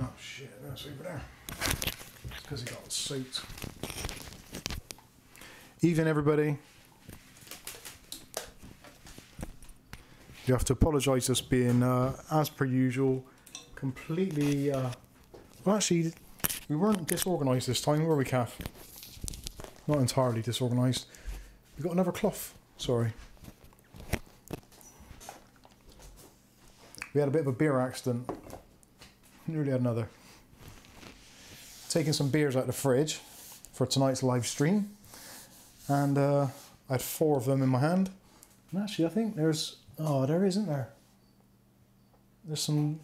Oh shit, that's over there. It's because he got the suit. Evening, everybody. You have to apologise us being, as per usual, completely... well, actually, we weren't disorganised this time, were we, Kath? Not entirely disorganised. We got another cloth. Sorry. We had a bit of a beer accident. Nearly had another. Taking some beers out of the fridge for tonight's live stream. And I had 4 of them in my hand. And actually, I think there's... Oh, there isn't there. There's some...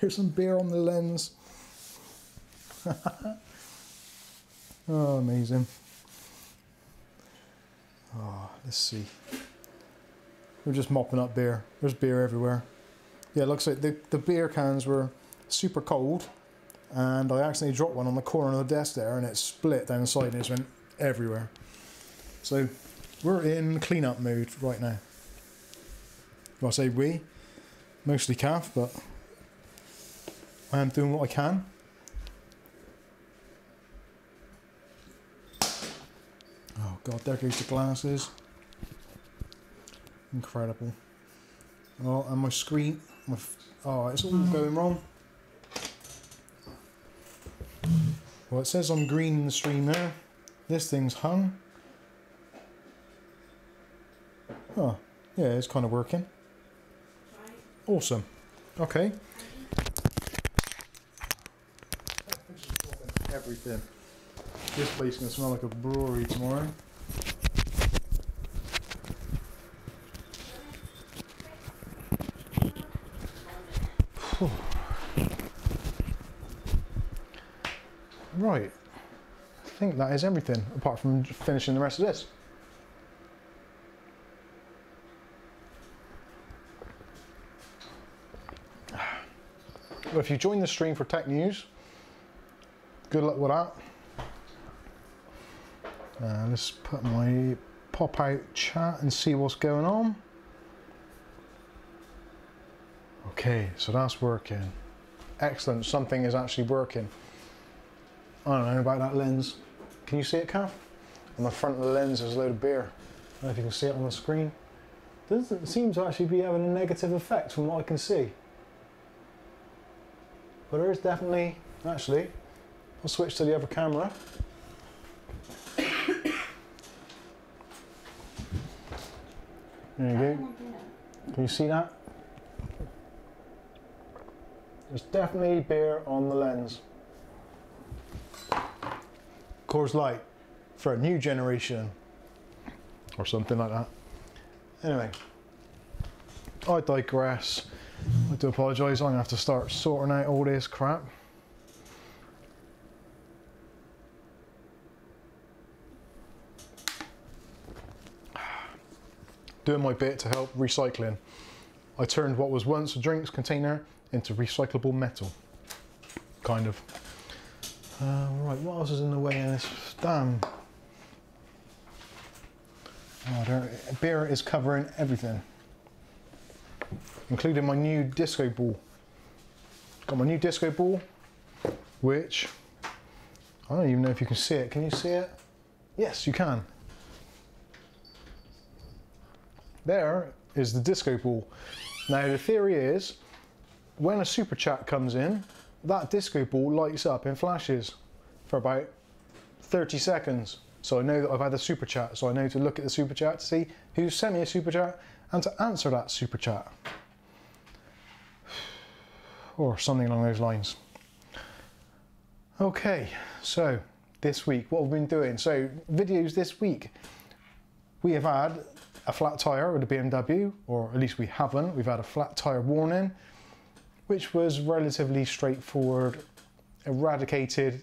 There's some beer on the lens. Oh, amazing. Oh, let's see. We're just mopping up beer. There's beer everywhere. Yeah, it looks like the beer cans were super cold, and I accidentally dropped one on the corner of the desk there, and it split down the side and it just went everywhere. So we're in cleanup mode right now. Well, I say we, mostly Kath, but I am doing what I can. Oh God, there goes the glasses. Incredible. Oh, and my screen, oh, it's all going wrong. Well, it says I'm green in the stream there. This thing's hung. Oh, yeah, it's kind of working. Awesome. Okay. Everything. This place is going to smell like a brewery tomorrow. Right, I think that is everything, apart from finishing the rest of this. Well, if you join the stream for tech news, good luck with that. Let's put my pop-out chat and see what's going on. Okay, so that's working. Excellent, something is actually working. I don't know about that lens. Can you see it, Kath? On the front of the lens there's a load of beer. I don't know if you can see it on the screen. Doesn't seem to actually be having a negative effect from what I can see. But there is definitely, actually, I'll switch to the other camera. There you go. Can you see that? There's definitely beer on the lens. Coors Light for a new generation or something like that. Anyway, I digress. I do apologise. I'm going to have to start sorting out all this crap. Doing my bit to help recycling. I turned what was once a drinks container into recyclable metal. Kind of. Right, what else is in the way of this? Damn. Oh, there, beer is covering everything. Including my new disco ball. Got my new disco ball, which, I don't even know if you can see it. Can you see it? Yes, you can. There is the disco ball. Now, the theory is, when a super chat comes in, that disco ball lights up in flashes for about 30 seconds. So I know that I've had a super chat, so I know to look at the super chat to see who sent me a super chat and to answer that super chat. Or something along those lines. Okay, so this week, what have we been doing? So videos this week, we have had a flat tire with a BMW, or at least we haven't. We've had a flat tire warning, which was relatively straightforward, eradicated,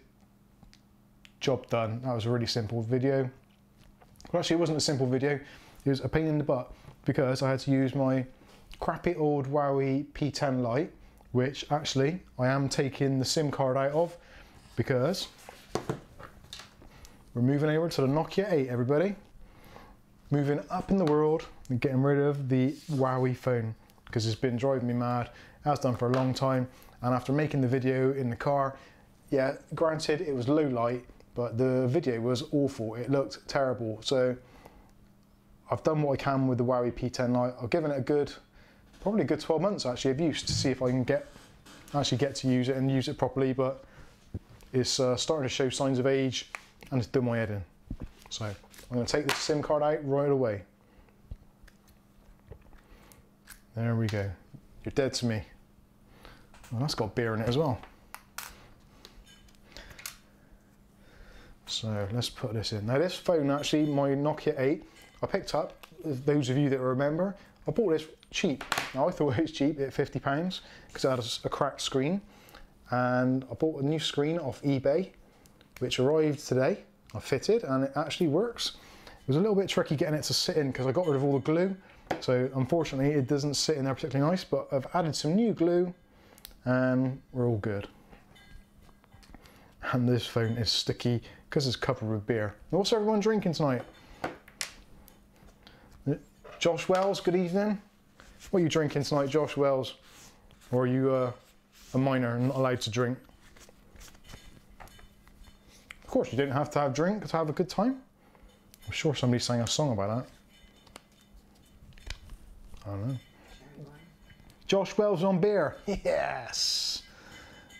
job done. That was a really simple video. Well, actually, it wasn't a simple video. It was a pain in the butt because I had to use my crappy old Huawei P10 Lite, which actually I am taking the SIM card out of because we're moving over to the Nokia 8, everybody. Moving up in the world and getting rid of the Huawei phone. because it's been driving me mad, as done for a long time. And after making the video in the car, yeah, granted it was low light, but the video was awful. It looked terrible. So I've done what I can with the Huawei P10 Lite. I've given it a good, probably a good 12 months actually of use to see if I can actually get to use it and use it properly. But it's starting to show signs of age and it's done my head in. So I'm going to take this SIM card out right away. There we go. You're dead to me. Well, that's got beer in it as well. So let's put this in. Now this phone actually, my Nokia 8, I picked up, those of you that remember, I bought this cheap. Now I thought it was cheap at £50 because it had a cracked screen. And I bought a new screen off eBay, which arrived today. I fitted and it actually works. It was a little bit tricky getting it to sit in because I got rid of all the glue. So unfortunately it doesn't sit in there particularly nice, but I've added some new glue and we're all good. And this phone is sticky because it's covered with beer. What's everyone drinking tonight? Josh Wells, good evening. What are you drinking tonight, Josh Wells? Or are you a minor and not allowed to drink? Of course, you don't have to have drink to have a good time. I'm sure somebody sang a song about that. I don't know. Josh Wells on beer. Yes.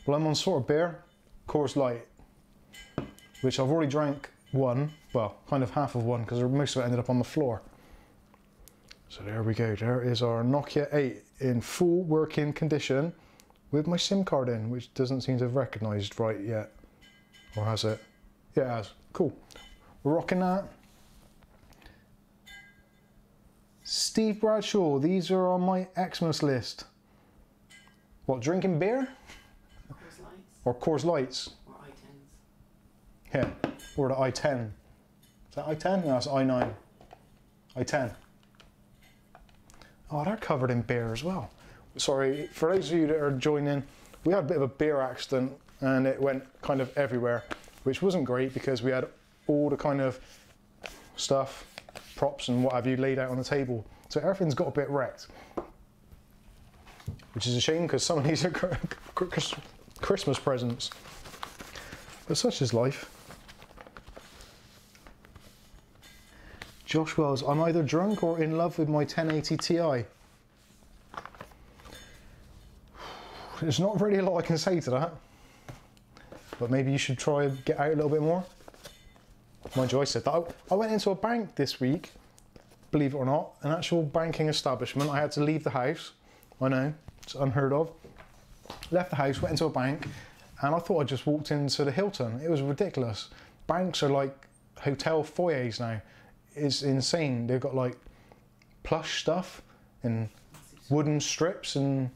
Well, I'm on sort of beer, Coors Light, which I've already drank one, well, kind of half of one, because most of it ended up on the floor. So there we go. There is our Nokia 8 in full working condition with my SIM card in, which doesn't seem to have recognised right yet. Or has it? Yeah, it has. Cool. We're rocking that. Steve Bradshaw, these are on my Xmas list. What, drinking beer? Coors Lights. Or Coors Lights. Or i10s. Yeah, or the i10. Is that i10? No, that's i9. i10. Oh, they're covered in beer as well. Sorry, for those of you that are joining, we had a bit of a beer accident and it went kind of everywhere, which wasn't great because we had all the kind of stuff, props and what have you laid out on the table. So everything's got a bit wrecked, which is a shame because some of these are Christmas presents, but such is life. Josh Wells, I'm either drunk or in love with my 1080 Ti. There's not really a lot I can say to that, but maybe you should try and get out a little bit more. Mind you, I said that. I went into a bank this week, believe it or not, an actual banking establishment. I had to leave the house. I know, it's unheard of. Left the house, went into a bank, and I thought I just walked into the Hilton. It was ridiculous. Banks are like hotel foyers now. It's insane. They've got like plush stuff and wooden strips and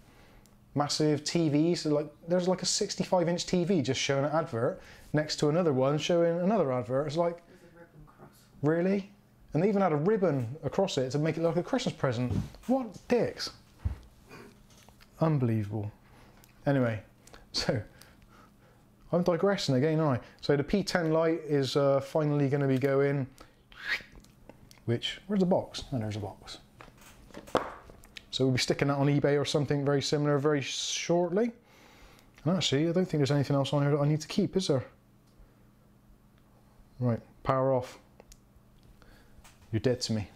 massive TVs. So like, there's like a 65-inch TV just showing an advert next to another one showing another advert. It's like, really? And they even had a ribbon across it to make it look like a Christmas present. What dicks? Unbelievable. Anyway, so I'm digressing again, aren't I? So the P10 Lite is finally going to be going, which, where's the box? And there's a box. So we'll be sticking that on eBay or something very similar very shortly. And actually, I don't think there's anything else on here that I need to keep, is there? Right, power off. You're dead to me.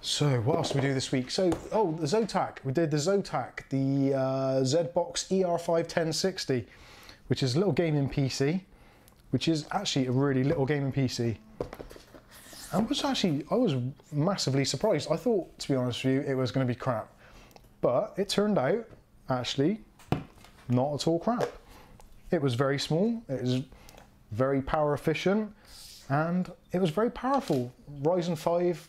So what else did we do this week? So, oh, the Zotac. We did the Zotac, the ZBox ER5 1060, which is a little gaming PC, which is actually a really little gaming PC. And I was massively surprised. I thought, to be honest with you, it was going to be crap. But it turned out, actually, not at all crap. It was very small, it was very power efficient, and it was very powerful. Ryzen 5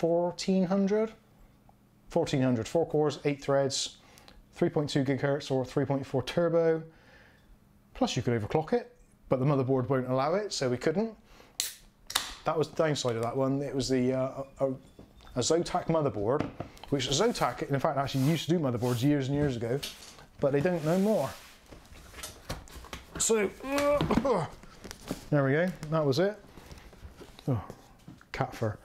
1400, 4 cores, 8 threads, 3.2 gigahertz or 3.4 turbo. Plus you could overclock it, but the motherboard won't allow it, so we couldn't. That was the downside of that one. It was the a Zotac motherboard, which Zotac, in fact, actually used to do motherboards years and years ago, but they don't know more. So, there we go, that was it. Oh, cat fur.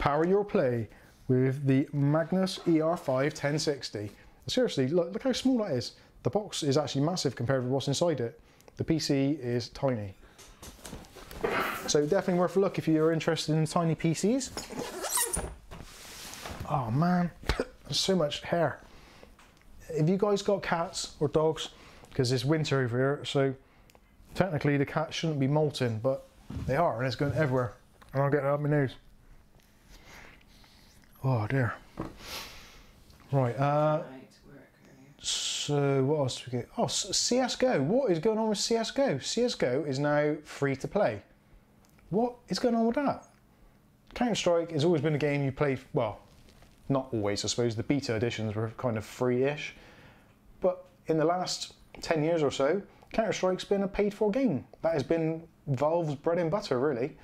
Power your play. with the Magnus ER5 1060. Seriously, look how small that is. The box is actually massive compared with what's inside it. The PC is tiny. So definitely worth a look if you're interested in tiny PCs. Oh man, there's so much hair. Have you guys got cats or dogs? Because it's winter over here, so technically the cats shouldn't be molting, but they are, and it's going everywhere. And I'll get it up my nose. Oh dear. Right, so what else do we get? Oh, CSGO. What is going on with CSGO? CSGO is now free to play. What is going on with that? Counter-Strike has always been a game you play, well, not always, I suppose. The beta editions were kind of free-ish. But in the last 10 years or so, Counter-Strike's been a paid-for game. That has been Valve's bread and butter, really.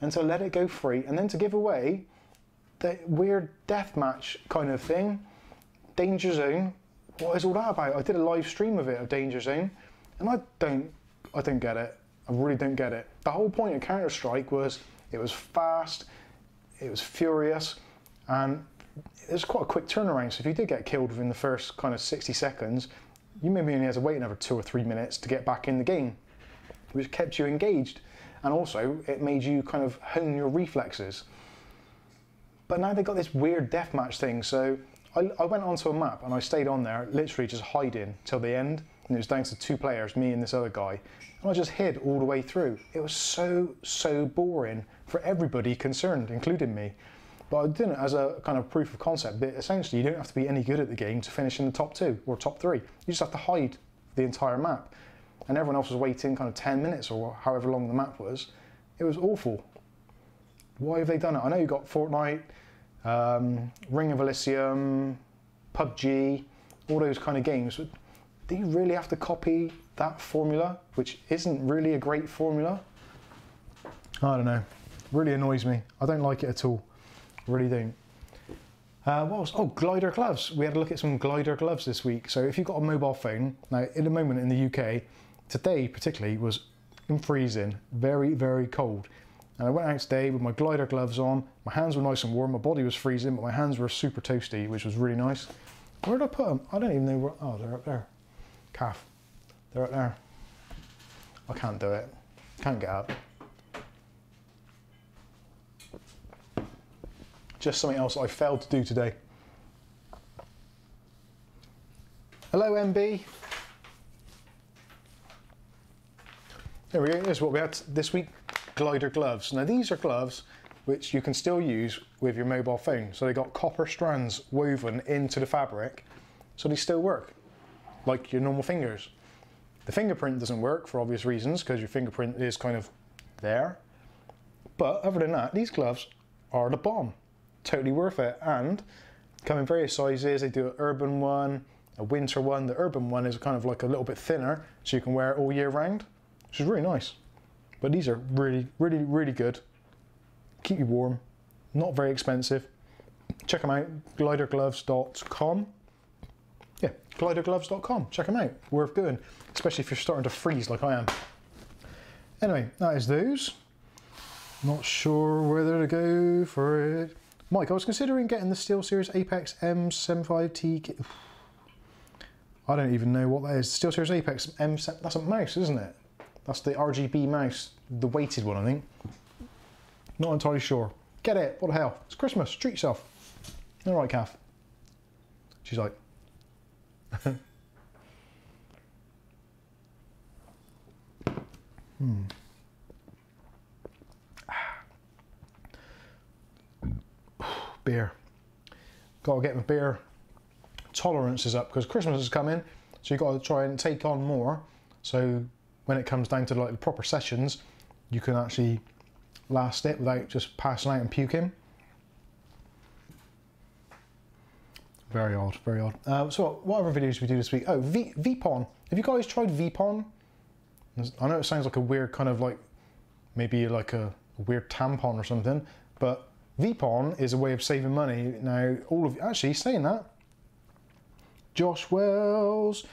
And to let it go free, and then to give away that weird deathmatch kind of thing, Danger Zone. What is all that about? I did a live stream of it, of Danger Zone, and I don't get it. I really don't get it. The whole point of Counter-Strike was it was fast, it was furious, and it was quite a quick turnaround. So if you did get killed within the first kind of 60 seconds, you maybe only had to wait another 2 or 3 minutes to get back in the game, which kept you engaged. And also, it made you kind of hone your reflexes. But now they've got this weird deathmatch thing, so I went onto a map and I stayed on there, literally just hiding till the end, and it was down to 2 players, me and this other guy, and I just hid all the way through. It was so boring for everybody concerned, including me. But I did it as a kind of proof of concept that essentially you don't have to be any good at the game to finish in the top 2 or top 3. You just have to hide the entire map. And everyone else was waiting kind of 10 minutes or however long the map was. It was awful. Why have they done it? I know you've got Fortnite, Ring of Elysium, PUBG, all those kind of games. Do you really have to copy that formula, which isn't really a great formula? I don't know. Really annoys me. I don't like it at all. Really don't. What else? Oh, Glider Gloves. We had a look at some Glider Gloves this week. So if you've got a mobile phone, now in a moment in the UK, today particularly was freezing, very, very cold. And I went out today with my Glider Gloves on, my hands were nice and warm, my body was freezing, but my hands were super toasty, which was really nice. Where did I put them? I don't even know where, oh, they're up there. Calf, they're up there. I can't do it, can't get up. Just something else I failed to do today. Hello, MB. There we go, here's what we had this week, Glider Gloves. Now these are gloves which you can still use with your mobile phone. So they got copper strands woven into the fabric, so they still work, like your normal fingers. The fingerprint doesn't work for obvious reasons, because your fingerprint is kind of there. But other than that, these gloves are the bomb. Totally worth it, and come in various sizes. They do an urban one, a winter one. The urban one is kind of like a little bit thinner, so you can wear it all year round, which is really nice. But these are really, really, really good. Keep you warm, not very expensive. Check them out, glidergloves.com. Yeah, glidergloves.com, check them out, worth doing, especially if you're starting to freeze like I am. Anyway, that is those. Not sure whether to go for it. Mike, I was considering getting the SteelSeries Apex M75T kit. I don't even know what that is. SteelSeries Apex M7, that's a mouse, isn't it? That's the RGB mouse, the weighted one, I think. Not entirely sure. Get it, what the hell? It's Christmas, treat yourself. All right, Kath. She's like. Beer. Gotta get my beer tolerances up because Christmas is coming, so you've got to try and take on more. So when it comes down to like the proper sessions, you can actually last it without just passing out and puking. Very odd, very odd. So what other videos did we do this week? Oh, VPON. Have you guys tried VPON? I know it sounds like a weird kind of like maybe like a weird tampon or something, but VPON is a way of saving money. Now, all of you, actually saying that, Josh Wells,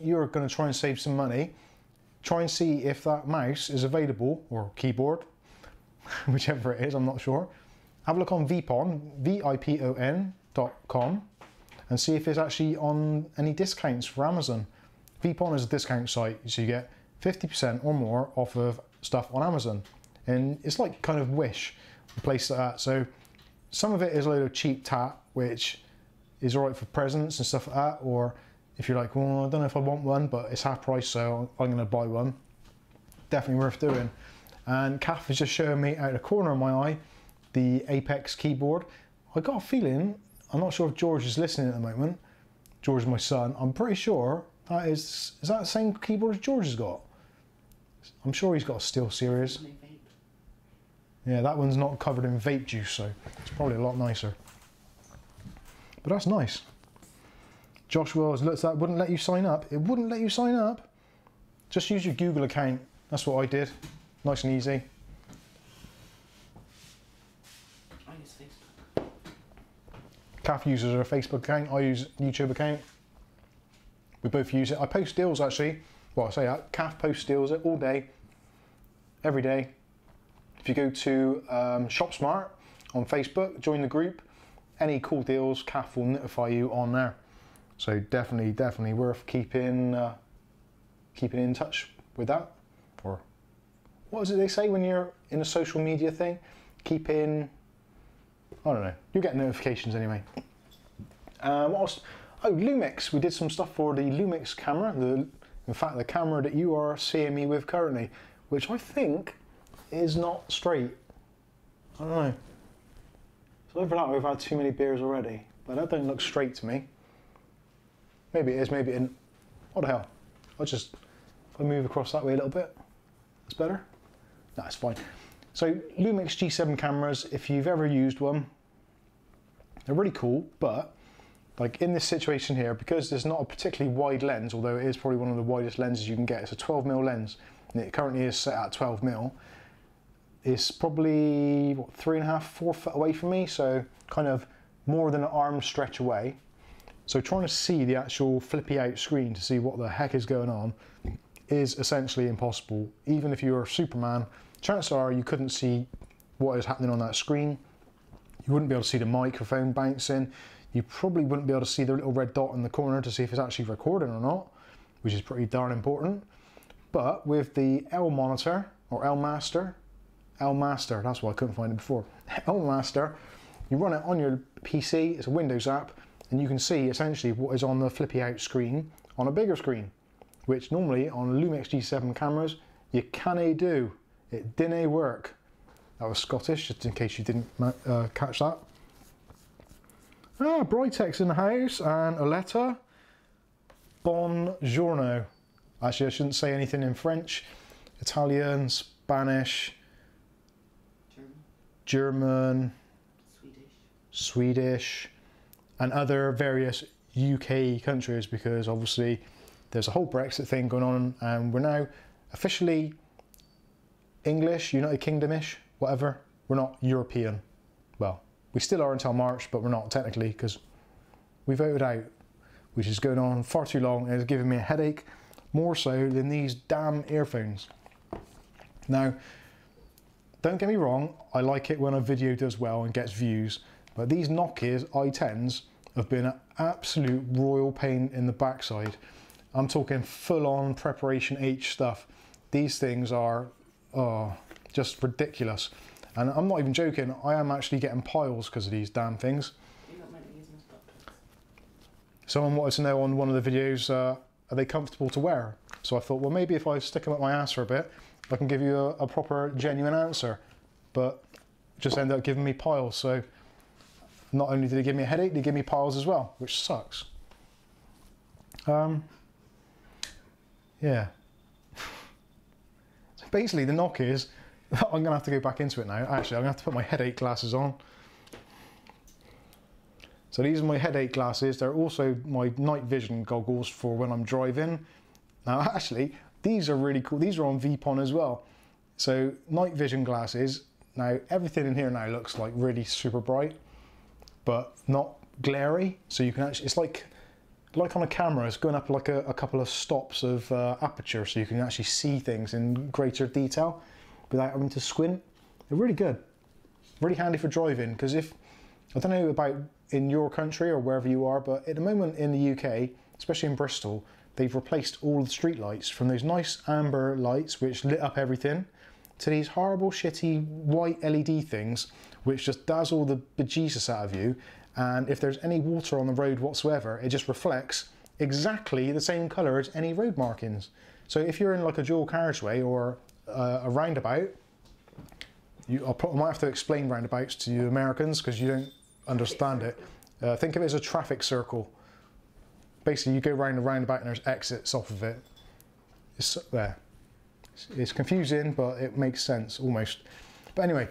you're going to try and save some money. Try and see if that mouse is available, or keyboard, whichever it is, I'm not sure. Have a look on Vipon, VIPON.com, and see if it's actually on any discounts for Amazon. Vipon is a discount site, so you get 50% or more off of stuff on Amazon. And it's like kind of Wish, a place like that. So some of it is a load of cheap tat, which is all right for presents and stuff like that, or if you're like, well, I don't know if I want one, but it's half price, so I'm gonna buy one. Definitely worth doing. And Kath is just showing me out of the corner of my eye the Apex keyboard. I got a feeling, I'm not sure if George is listening at the moment. George is my son. I'm pretty sure that is that the same keyboard as George has got? I'm sure he's got a SteelSeries. Yeah, that one's not covered in vape juice, so it's probably a lot nicer. But that's nice. Joshua has looked at that, wouldn't let you sign up. It wouldn't let you sign up. Just use your Google account. That's what I did. Nice and easy. I use Facebook. Kath uses her Facebook account. I use YouTube account. We both use it. I post deals, actually. Well, I say that. Kath posts deals all day, every day. If you go to ShopSmart on Facebook, join the group. Any cool deals, Kath will notify you on there. So definitely, definitely worth keeping in touch with that. Or what is it they say when you're in a social media thing? Keep in, I don't know. You'll get notifications anyway. What else? Oh, Lumix. We did some stuff for the Lumix camera. In fact, the camera that you are seeing me with currently, which I think is not straight. I don't know. So over that, we've had too many beers already, but that don't look straight to me. Maybe it is, maybe it isn't. What the hell? If I move across that way a little bit, that's better. No, it's fine. So Lumix G7 cameras, if you've ever used one, they're really cool, but like in this situation here, because there's not a particularly wide lens, although it is probably one of the widest lenses you can get, it's a 12mm lens, and it currently is set at 12mm. It's probably, what, 3.5, 4 foot away from me, so kind of more than an arm stretch away. So trying to see the actual flippy out screen to see what the heck is going on is essentially impossible. Even if you were Superman, chances are you couldn't see what is happening on that screen. You wouldn't be able to see the microphone bouncing. You probably wouldn't be able to see the little red dot in the corner to see if it's actually recording or not, which is pretty darn important. But with the El monitor, or El Master, that's why I couldn't find it before. El Master, you run it on your PC, it's a Windows app, and you can see essentially what is on the flippy out screen on a bigger screen, which normally on Lumix G7 cameras, you cannae do. It didnae work. That was Scottish, just in case you didn't catch that. Ah, Brightex in the house, and Oletta. Buongiorno. Actually, I shouldn't say anything in French, Italian, Spanish, German, Swedish, and other various UK countries, because obviously there's a whole Brexit thing going on and we're now officially English, United Kingdom-ish, whatever. We're not European. Well, we still are until March, but we're not technically because we voted out, which is going on far too long and it's giving me a headache more so than these damn earphones. Now, don't get me wrong, I like it when a video does well and gets views, but these Knockies i10s have been an absolute royal pain in the backside. I'm talking full-on preparation H stuff. These things are just ridiculous. And I'm not even joking, I am actually getting piles because of these damn things. Someone wanted to know on one of the videos, are they comfortable to wear? So I thought, well, maybe if I stick them up my ass for a bit, I can give you a proper, genuine answer. But just ended up giving me piles, so not only did it give me a headache, they give me piles as well, which sucks. Yeah. So basically the knock is, I'm gonna have to go back into it now. Actually, I'm gonna have to put my headache glasses on. So these are my headache glasses. They're also my night vision goggles for when I'm driving. Now actually, these are really cool. These are on Vipon as well. So night vision glasses. Now everything in here now looks like really super bright, but not glary. So you can actually, it's like on a camera, it's going up like a couple of stops of aperture, so you can actually see things in greater detail without having to squint. They're really good. really handy for driving, because if, I don't know about in your country or wherever you are, but at the moment in the UK, especially in Bristol, they've replaced all the street lights from those nice amber lights which lit up everything to these horrible shitty white LED things which just dazzle the bejesus out of you, and if there's any water on the road whatsoever, it just reflects exactly the same colour as any road markings. So if you're in like a dual carriageway or a roundabout, I might have to explain roundabouts to you Americans because you don't understand it. Think of it as a traffic circle. Basically, you go round a roundabout and there's exits off of it. It's there. It's confusing, but it makes sense almost. But anyway,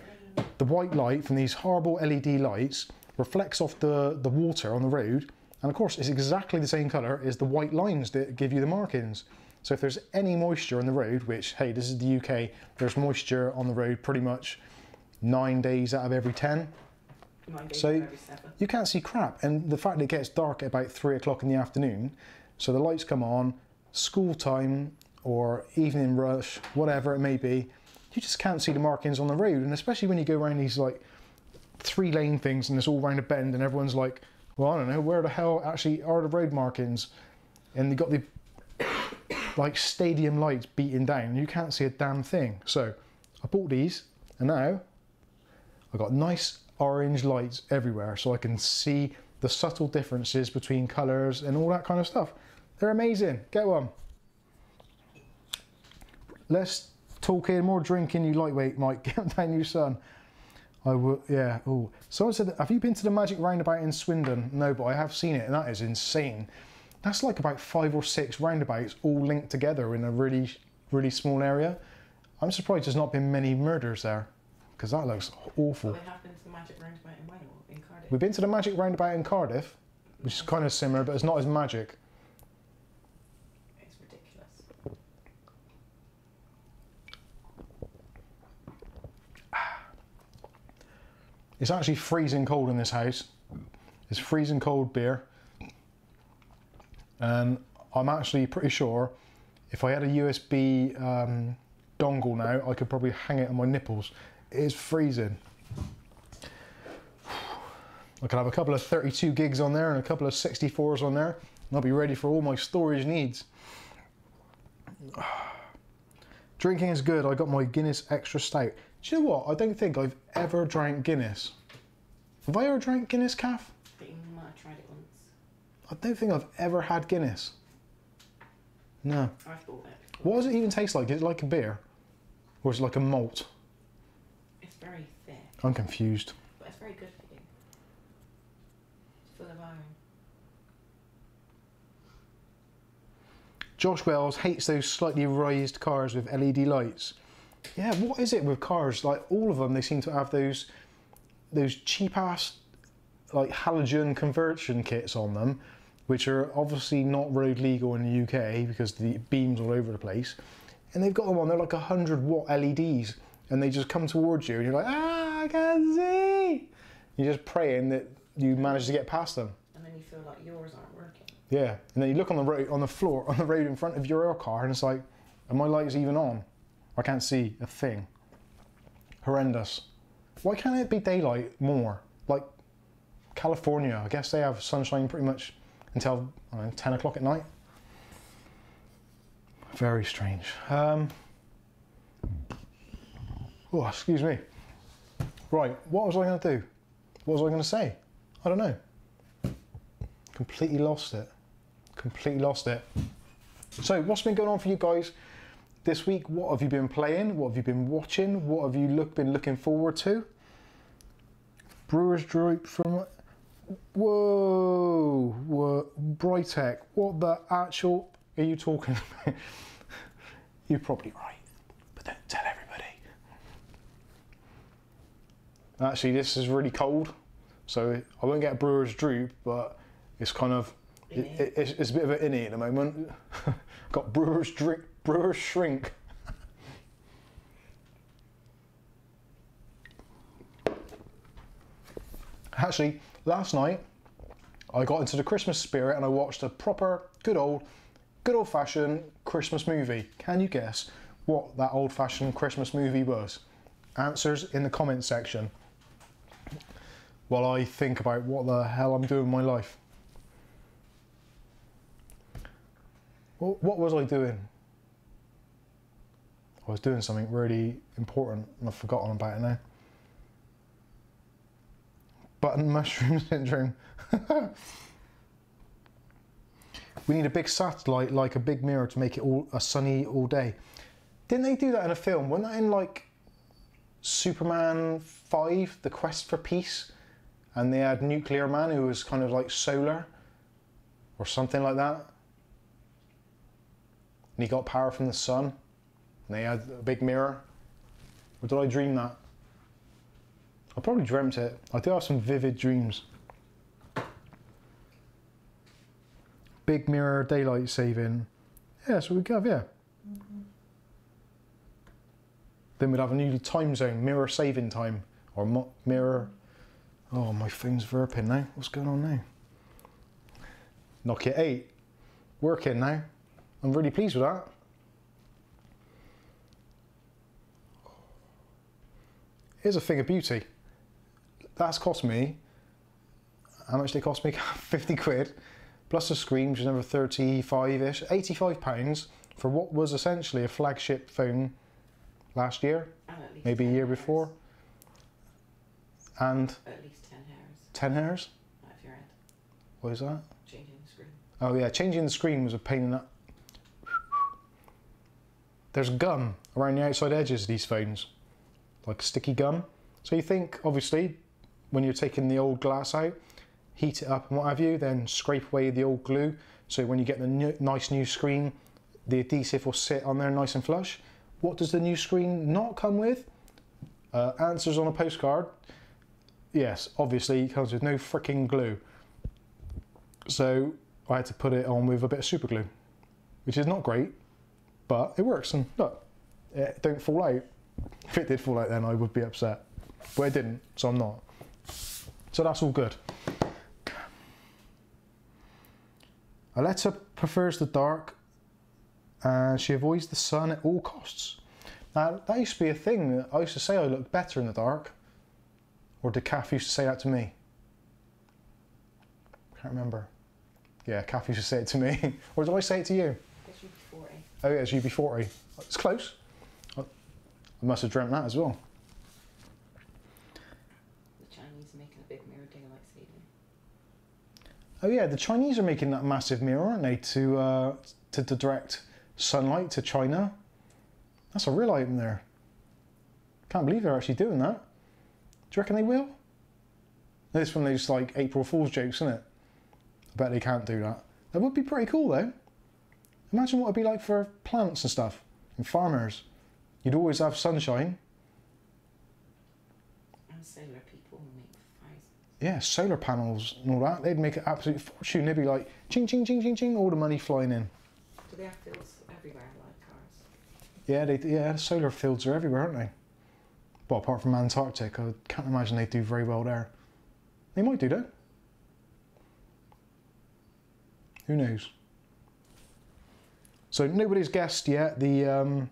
the white light from these horrible LED lights reflects off the water on the road, and of course, it's exactly the same colour as the white lines that give you the markings. So if there's any moisture on the road, which, hey, this is the UK, there's moisture on the road pretty much 9 days out of every 10. 9 days so out of every 7. You can't see crap. And the fact that it gets dark at about 3 o'clock in the afternoon, so the lights come on, school time or evening rush, whatever it may be, you just can't see the markings on the road. And especially when you go around these like 3-lane things and it's all round a bend and everyone's like, well, I don't know, where the hell actually are the road markings? And you've got the like stadium lights beating down, you can't see a damn thing. So I bought these and now I've got nice orange lights everywhere so I can see the subtle differences between colours and all that kind of stuff. They're amazing, get one. Less talking, more drinking, you lightweight, Mike, get down you son. I would, yeah, ooh. Someone said, have you been to the Magic Roundabout in Swindon? No, but I have seen it and that is insane. That's like about 5 or 6 roundabouts all linked together in a really, really small area. I'm surprised there's not been many murders there, because that looks awful. Well, I have been to the Magic Roundabout in Wales, in Cardiff. We've been to the Magic Roundabout in Cardiff, which is kind of similar, but it's not as magic. It's ridiculous. It's actually freezing cold in this house. It's freezing cold beer. I'm actually pretty sure if I had a USB dongle now, I could probably hang it on my nipples. It is freezing. I could have a couple of 32 gigs on there and a couple of 64s on there, and I'll be ready for all my storage needs. Drinking is good. I got my Guinness Extra Stout. Do you know what? I don't think I've ever drank Guinness. Have I ever drank Guinness, Kath? I think you might have tried it once. I don't think I've ever had Guinness. No. I've bought it. What does it even taste like? Is it like a beer? Or is it like a malt? It's very thick. I'm confused. But it's very good for you. It's full of iron. Josh Wells hates those slightly raised cars with LED lights. Yeah, what is it with cars? Like all of them, they seem to have those cheap ass like halogen conversion kits on them, which are obviously not road legal in the UK because the beam's all over the place, and they've got them on, they're like 100-watt LEDs, and they just come towards you and you're like, ah, I can't see! You're just praying that you manage to get past them. And then you feel like yours aren't working. Yeah, and then you look on the road, on the floor, on the road in front of your car, and it's like, are my lights even on? I can't see a thing. Horrendous. Why can't it be daylight more? Like California, I guess they have sunshine pretty much until, I don't know, 10 o'clock at night. Very strange. Oh, excuse me. Right, what was I going to do? What was I going to say? I don't know. Completely lost it. Completely lost it. So, what's been going on for you guys this week? What have you been playing? What have you been watching? What have you been looking forward to? Brewers Droop from... Whoa, Brightex, what the actual are you talking about? You're probably right, but don't tell everybody. Actually, this is really cold, so I won't get a Brewer's Droop, but it's kind of, it's a bit of an innie at the moment. Got Brewer's Drink, Brewer's Shrink. Actually, last night, I got into the Christmas spirit and I watched a proper, good old-fashioned Christmas movie. Can you guess what that old-fashioned Christmas movie was? Answers in the comments section. while I think about what the hell I'm doing with my life. What was I doing? I was doing something really important and I've forgotten about it now. Button mushroom syndrome. We need a big satellite, like a big mirror, to make it all sunny all day. Didn't they do that in a film? Wasn't that in like Superman 5, The Quest for Peace? And they had Nuclear Man who was kind of like solar or something like that. And he got power from the sun. And they had a big mirror. Or did I dream that? I probably dreamt it. I do have some vivid dreams. Big mirror, daylight saving. Yeah, that's what we have, yeah. Mm-hmm. Then we'd have a new time zone, mirror saving time. Or mirror... Oh, my phone's verping now. What's going on now? Nokia 8. Working now. I'm really pleased with that. Here's a thing of beauty. That's cost me... How much did it cost me? 50 quid. Plus a screen, which is another 35-ish, £85 for what was essentially a flagship phone last year, maybe a year before. And at least 10 hairs. 10 hairs? Out of your head. What is that? Changing the screen. Oh yeah, changing the screen was a pain in that. There's gum around the outside edges of these phones, like sticky gum. So you think, obviously, when you're taking the old glass out, heat it up and what have you, then scrape away the old glue, so when you get the new, nice new screen, the adhesive will sit on there nice and flush. What does the new screen not come with? Answers on a postcard. Yes, obviously it comes with no freaking glue. So I had to put it on with a bit of super glue, which is not great, but it works. And look, it don't fall out. If it did fall out then I would be upset, but it didn't, so I'm not. So that's all good. Aletta prefers the dark and she avoids the sun at all costs. Now, that used to be a thing. I used to say I look better in the dark. Or did Kath used to say that to me? Can't remember. Yeah, Kath used to say it to me. Or did I say it to you? It's UB40. Oh yeah, it's UB40. It's close. I must have dreamt that as well. The Chinese are making a big mirror daylight saving. Oh yeah, the Chinese are making that massive mirror, aren't they, to direct sunlight to China. That's a real item there. Can't believe they're actually doing that. Do you reckon they will? This one is like April Fool's jokes, isn't it? I bet they can't do that. That would be pretty cool though. Imagine what it'd be like for plants and stuff, and farmers. You'd always have sunshine. And solar people make fires. Yeah, solar panels and all that. They'd make an absolute fortune. They'd be like, ching, ching, ching, ching, ching, all the money flying in. Do they have fields everywhere like cars? Yeah, the solar fields are everywhere, aren't they? Well, apart from Antarctic, I can't imagine they do very well there. They might do though. Who knows? So nobody's guessed yet the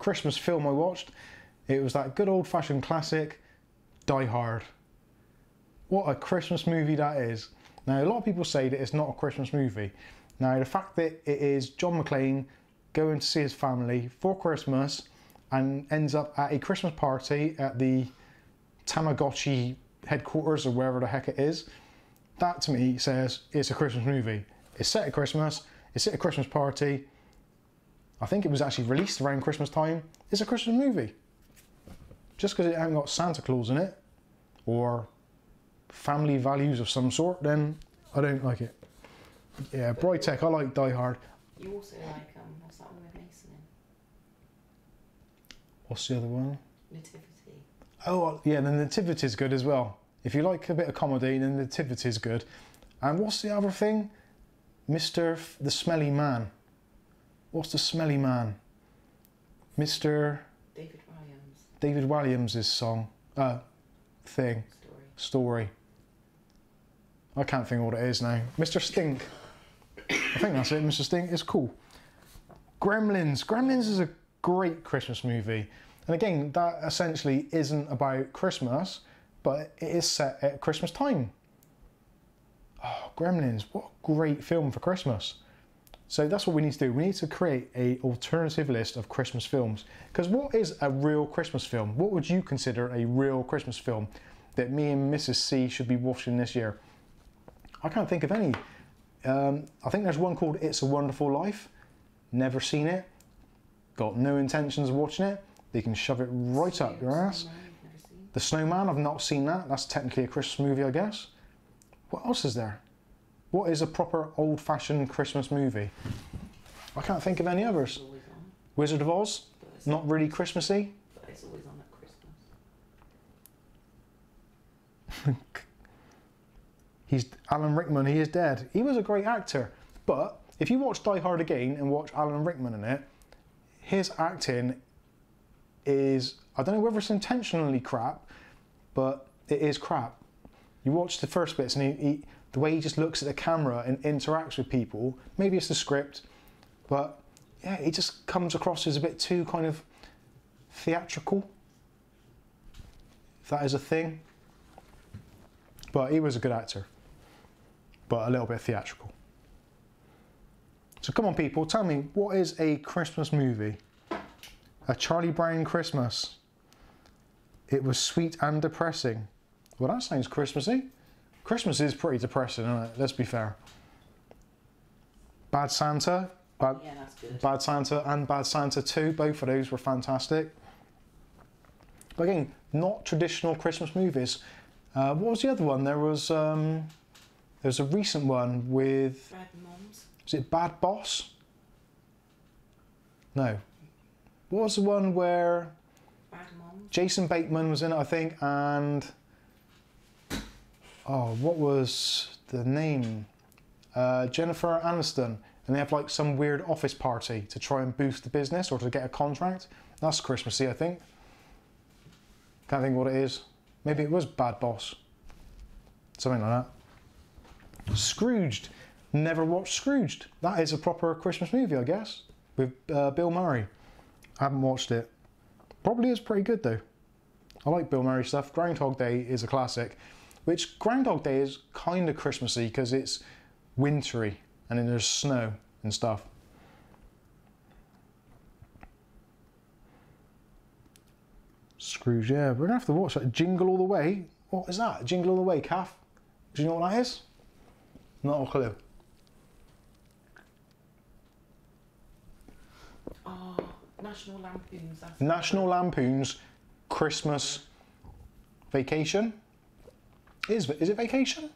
Christmas film I watched. It was that good old-fashioned classic, Die Hard. What a Christmas movie that is. Now, a lot of people say that it's not a Christmas movie. Now, the fact that it is John McClane going to see his family for Christmas and ends up at a Christmas party at the Tamagotchi headquarters or wherever the heck it is, that to me says it's a Christmas movie. It's set at Christmas, it's at a Christmas party. I think it was actually released around Christmas time. It's a Christmas movie. Just because it hasn't got Santa Claus in it, or family values of some sort, then I don't like it. Yeah, Brightex, I like Die Hard. You also like, what's that one with Mason in? What's the other one? Nativity. Oh, yeah, the Nativity's good as well. If you like a bit of comedy, then Nativity's good. And what's the other thing? The Smelly Man. What's the Smelly Man? Mr. David Williams. David Williams' song. Thing. Story. I can't think what it is now. Mr. Stink. I think that's it, Mr. Stink. It's cool. Gremlins. Gremlins is a great Christmas movie. And again, that essentially isn't about Christmas, but it is set at Christmas time. Oh, Gremlins, what a great film for Christmas. So that's what we need to do. We need to create an alternative list of Christmas films. Because what is a real Christmas film? What would you consider a real Christmas film that me and Mrs. C should be watching this year? I can't think of any. I think there's one called It's a Wonderful Life. Never seen it. Got no intentions of watching it. They can shove it right up your ass. The Snowman, I've not seen that. That's technically a Christmas movie, I guess. What else is there? What is a proper old-fashioned Christmas movie? I can't think of any others. Wizard of Oz? Not really Christmassy. But it's always on at Christmas. Alan Rickman, he is dead. He was a great actor. But if you watch Die Hard again and watch Alan Rickman in it, his acting is, I don't know whether it's intentionally crap, but it is crap. You watch the first bits and he the way he just looks at the camera and interacts with people, maybe it's the script, but yeah, he just comes across as a bit too kind of theatrical, if that is a thing. But he was a good actor, but a little bit theatrical. So come on people, tell me, what is a Christmas movie? A Charlie Brown Christmas. It was sweet and depressing. Well, that sounds Christmassy. Christmas is pretty depressing, isn't it? Let's be fair. Bad Santa. Yeah, that's good. Bad Santa and Bad Santa 2. Both of those were fantastic. But again, not traditional Christmas movies. What was the other one? There was a recent one with... Bad Moms. Was it Bad Boss? No. What was the one where... Bad Moms. Jason Bateman was in it, I think, and... Oh, what was the name? Jennifer Aniston. And they have like some weird office party to try and boost the business or to get a contract. That's Christmassy, I think. Can't think what it is. Maybe it was Bad Boss. Something like that. Scrooged. Never watched Scrooged. That is a proper Christmas movie, I guess. With Bill Murray. I haven't watched it. Probably is pretty good though. I like Bill Murray stuff. Groundhog Day is a classic. Which Groundhog Day is kind of Christmassy because it's wintry and then there's snow and stuff. Scrooge, yeah, we're gonna have to watch that. Jingle All the Way. What is that? Jingle All the Way, calf. Do you know what that is? Not a clue. Oh, National Lampoon's. National Lampoon's Christmas Vacation. Is it Vacation?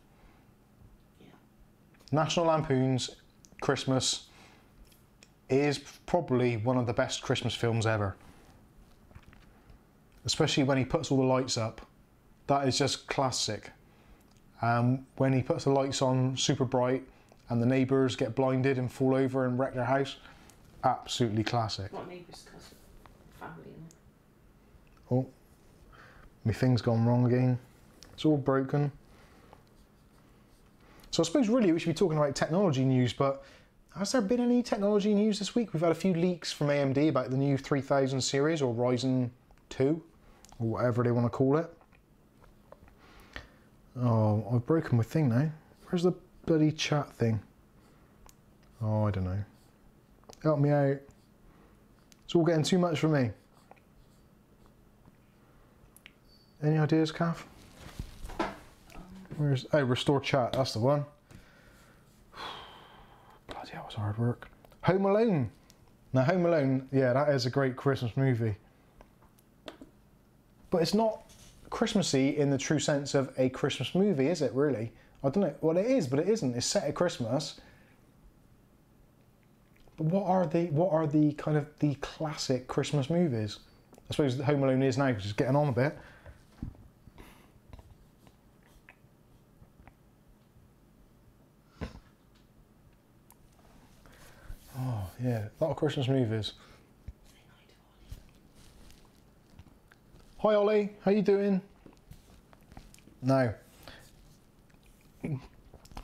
Yeah. National Lampoon's Christmas is probably one of the best Christmas films ever. Especially when he puts all the lights up. That is just classic. When he puts the lights on super bright and the neighbours get blinded and fall over and wreck their house. Absolutely classic. What neighbours? Because family in it. Oh, my thing's gone wrong again. It's all broken. So I suppose really we should be talking about technology news, but has there been any technology news this week? We've had a few leaks from AMD about the new 3000 series or Ryzen 2 or whatever they want to call it. Oh, I've broken my thing now. Where's the bloody chat thing? Oh, I don't know. Help me out. It's all getting too much for me. Any ideas, Kath? Where's, oh, restore chat, that's the one. Bloody hell, it's hard work. Home Alone. Now, Home Alone, yeah, that is a great Christmas movie. But it's not Christmassy in the true sense of a Christmas movie, is it, really? I don't know. Well, it is, but it isn't. It's set at Christmas. But what are the kind of the classic Christmas movies? I suppose Home Alone is now because it's getting on a bit. Oh, yeah, a lot of Christmas movies. Hi, Ollie, how you doing? Now,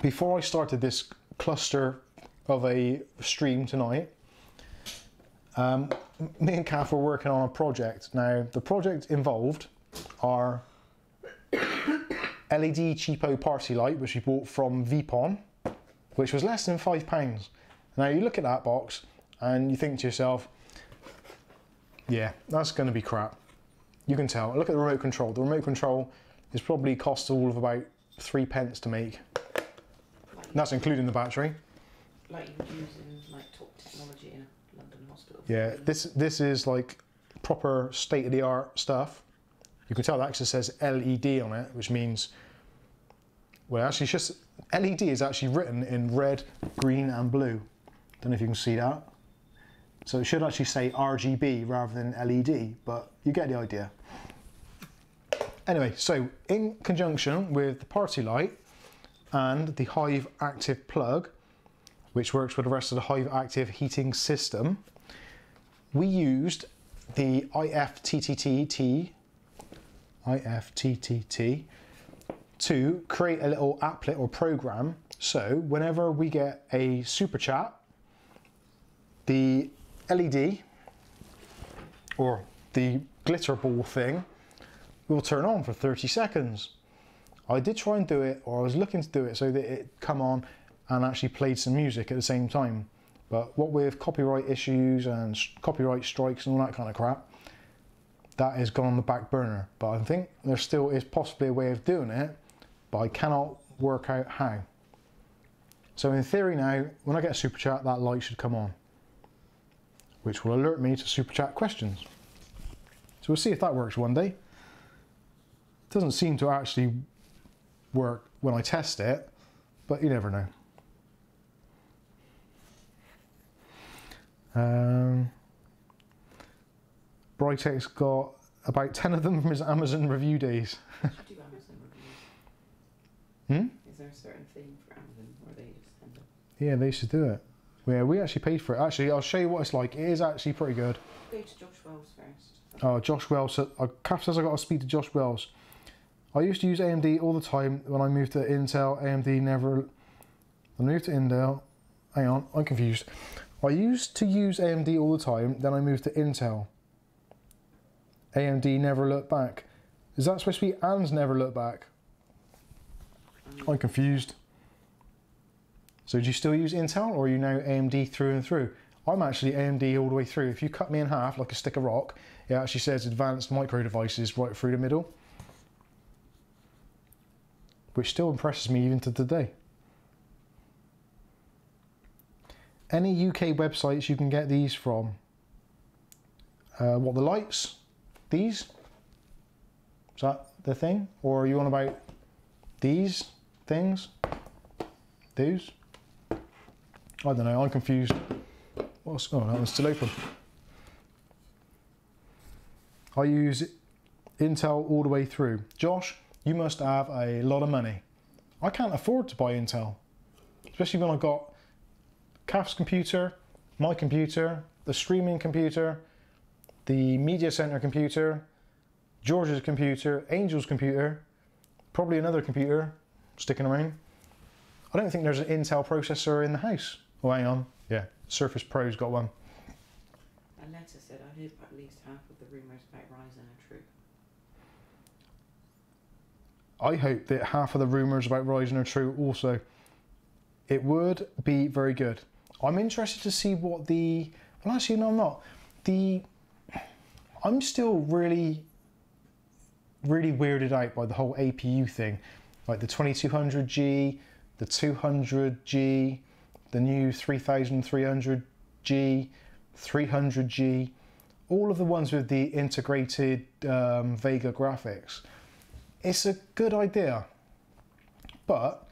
before I started this cluster of a stream tonight, me and Kath were working on a project. Now, the project involved are LED cheapo party light, which we bought from Vipon, which was less than £5. Now you look at that box and you think to yourself, yeah, that's going to be crap. You can tell. Look at the remote control. The remote control is probably cost all of about 3p to make. Like that's including the battery. Like you would use in like top technology in a London hospital. Yeah, this is like proper state-of-the-art stuff. You can tell it actually says LED on it, which means, well, actually it's just, LED is actually written in red, green and blue. Don't know if you can see that. So it should actually say RGB rather than LED, but you get the idea. Anyway, so in conjunction with the party light and the Hive Active plug, which works with the rest of the Hive Active heating system, we used the IFTTT to create a little applet or program. So whenever we get a super chat, the LED or the glitter ball thing will turn on for 30 seconds. I did try and do it, or I was looking to do it so that it come on and actually played some music at the same time. But what with copyright issues and copyright strikes and all that kind of crap, that has gone on the back burner. But I think there still is possibly a way of doing it, but I cannot work out how. So in theory now, when I get a super chat, that light should come on, which will alert me to super chat questions. So we'll see if that works one day. It doesn't seem to actually work when I test it, but you never know. Brightex got about 10 of them from his Amazon review days. Do Amazon reviews? Is there a certain thing for Amazon, or they just send them? Yeah, they should do it. Yeah, we actually paid for it. Actually, I'll show you what it's like. It is actually pretty good. Go to Josh Wells first. Oh, Josh Wells. Kath says I got to speak to Josh Wells. I used to use AMD all the time. When I moved to Intel, AMD never... When I moved to Intel... Hang on, I'm confused. I used to use AMD all the time, then I moved to Intel. AMD never looked back. Is that supposed to be Anne's never looked back? I'm confused. So do you still use Intel, or are you now AMD through and through? I'm actually AMD all the way through. If you cut me in half like a stick of rock, it actually says advanced micro devices right through the middle, which still impresses me even to today. Any UK websites you can get these from? What, the lights? These? Is that the thing? Or are you on about these things? These? I don't know, I'm confused. What else? Oh, that one's still open. I use Intel all the way through. Josh, you must have a lot of money. I can't afford to buy Intel. Especially when I've got Kath's computer, my computer, the streaming computer, the media center computer, George's computer, Angel's computer, probably another computer sticking around. I don't think there's an Intel processor in the house. Oh, hang on. Yeah, Surface Pro's got one. Alexa said, I heard at least half of the rumors about Ryzen are true. I hope that half of the rumors about Ryzen are true also. It would be very good. I'm interested to see what the... Well, actually, no, I'm not. I'm still really, really weirded out by the whole APU thing. Like the 2200G, the 200G, the new 3300G, 300G, all of the ones with the integrated Vega graphics. It's a good idea, but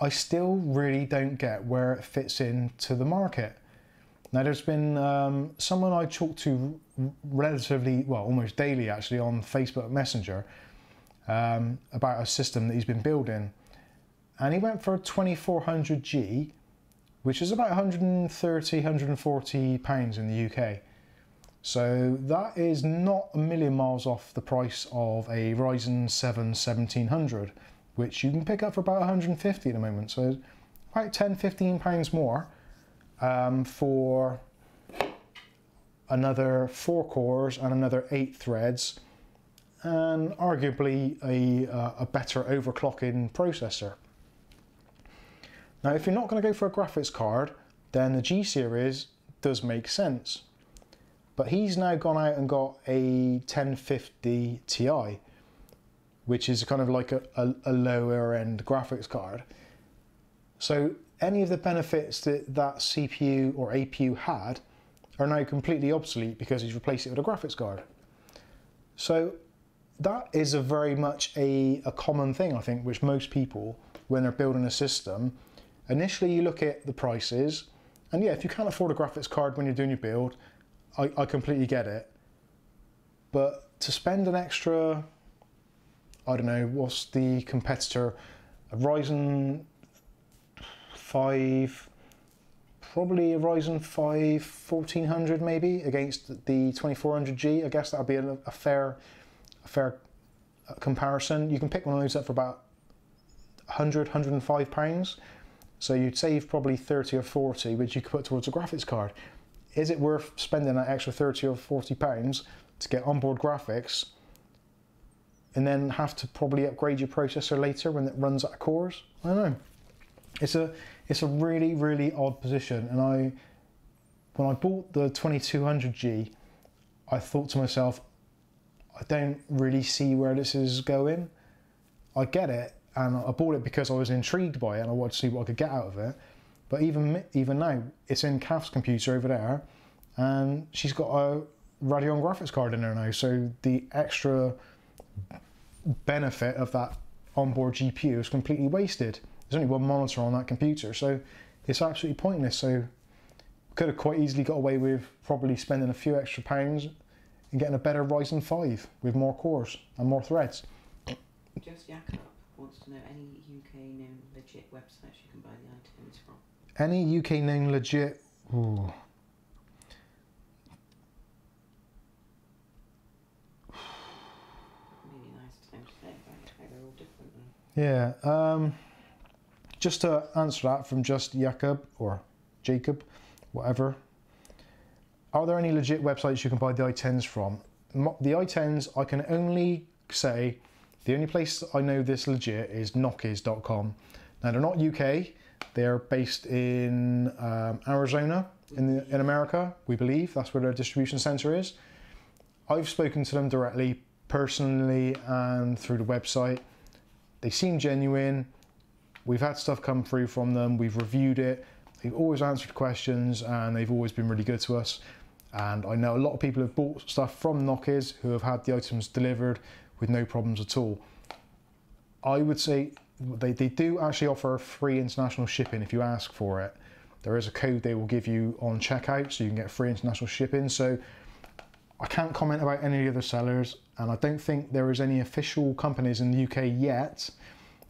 I still really don't get where it fits into the market. Now there's been someone I talked to relatively, well, almost daily actually on Facebook Messenger about a system that he's been building. And he went for a 2400G, which is about 130, 140 pounds in the UK. So that is not a million miles off the price of a Ryzen 7 1700, which you can pick up for about 150 at the moment. So about 10, 15 pounds more. For another 4 cores and another 8 threads and arguably a better overclocking processor. Now, if you're not going to go for a graphics card, then the G series does make sense. But he's now gone out and got a 1050 Ti, which is kind of like a lower end graphics card. So any of the benefits that CPU or APU had are now completely obsolete because he's replaced it with a graphics card. So that is very much a common thing, I think, which most people, when they're building a system, initially you look at the prices, and yeah, if you can't afford a graphics card when you're doing your build, I completely get it. But to spend an extra, I don't know, what's the competitor, a Ryzen 5, probably a Ryzen 5 1400 maybe, against the 2400G. I guess that would be a fair comparison. You can pick one of those up for about £100, £105. So you'd save probably 30 or 40, which you could put towards a graphics card. Is it worth spending that extra 30 or 40 pounds to get onboard graphics and then have to probably upgrade your processor later when it runs out of cores? I don't know. It's a really, really odd position. And when I bought the 2200G, I thought to myself, I don't really see where this is going. I get it, and I bought it because I was intrigued by it and I wanted to see what I could get out of it. But even now, it's in Kath's computer over there, and she's got a Radeon graphics card in there now. So the extra benefit of that onboard GPU is completely wasted. There's only one monitor on that computer, so it's absolutely pointless. So could have quite easily got away with probably spending a few extra pounds and getting a better Ryzen 5 with more cores and more threads. Just Jack wants to know any UK known legit websites you can buy the items from. Any UK known legit? Ooh. Really nice to know today, right? They're all different. Yeah. Just to answer that from just Jacob or Jacob, whatever. Are there any legit websites you can buy the i10s from? The i10s, I can only say, the only place I know this legit is Knockies.com. Now, they're not UK. They're based in Arizona, in America, we believe. That's where their distribution center is. I've spoken to them directly, personally, and through the website. They seem genuine. We've had stuff come through from them. We've reviewed it. They've always answered questions, and they've always been really good to us. And I know a lot of people have bought stuff from Knockies who have had the items delivered with no problems at all. I would say they do actually offer free international shipping if you ask for it. There is a code they will give you on checkout, so you can get free international shipping. So I can't comment about any other sellers, and I don't think there is any official companies in the UK yet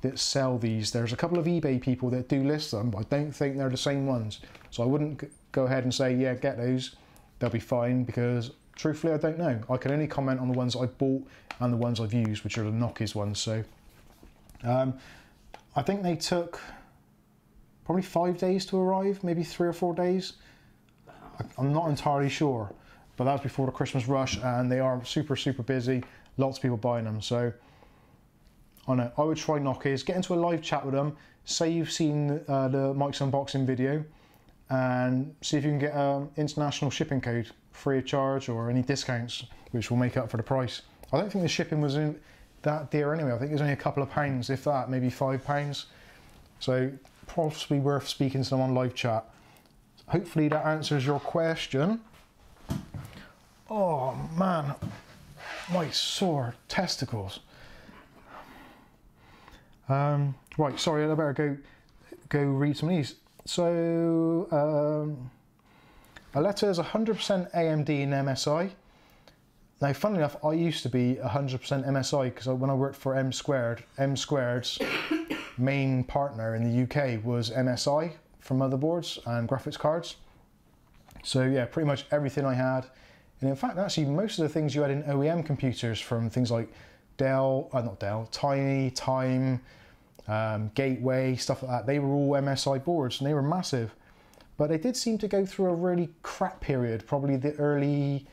that sell these. There's a couple of eBay people that do list them, but I don't think they're the same ones. So I wouldn't go ahead and say, yeah, get those. They'll be fine, because truthfully, I don't know. I can only comment on the ones I bought and the ones I've used, which are the Knockies ones. So I think they took probably 5 days to arrive, maybe 3 or 4 days. I'm not entirely sure, but that was before the Christmas rush, and they are super, super busy. Lots of people buying them. So I know, I would try Knockies, get into a live chat with them, say you've seen the Mike's unboxing video, and see if you can get an international shipping code, free of charge or any discounts, which will make up for the price. I don't think the shipping was that dear anyway. I think it was only a couple of pounds, if that, maybe £5. So possibly worth speaking to them on live chat. Hopefully that answers your question. Oh man, my sore testicles. Right, sorry, I better go read some of these. So, Aletta is 100% AMD and MSI. Now, funnily enough, I used to be 100% MSI, because when I worked for M Squared's main partner in the UK was MSI for motherboards and graphics cards. So yeah, pretty much everything I had. And in fact, actually, most of the things you had in OEM computers from things like Dell, not Dell, Tiny, Time, Gateway, stuff like that, they were all MSI boards, and they were massive. But they did seem to go through a really crap period, probably the early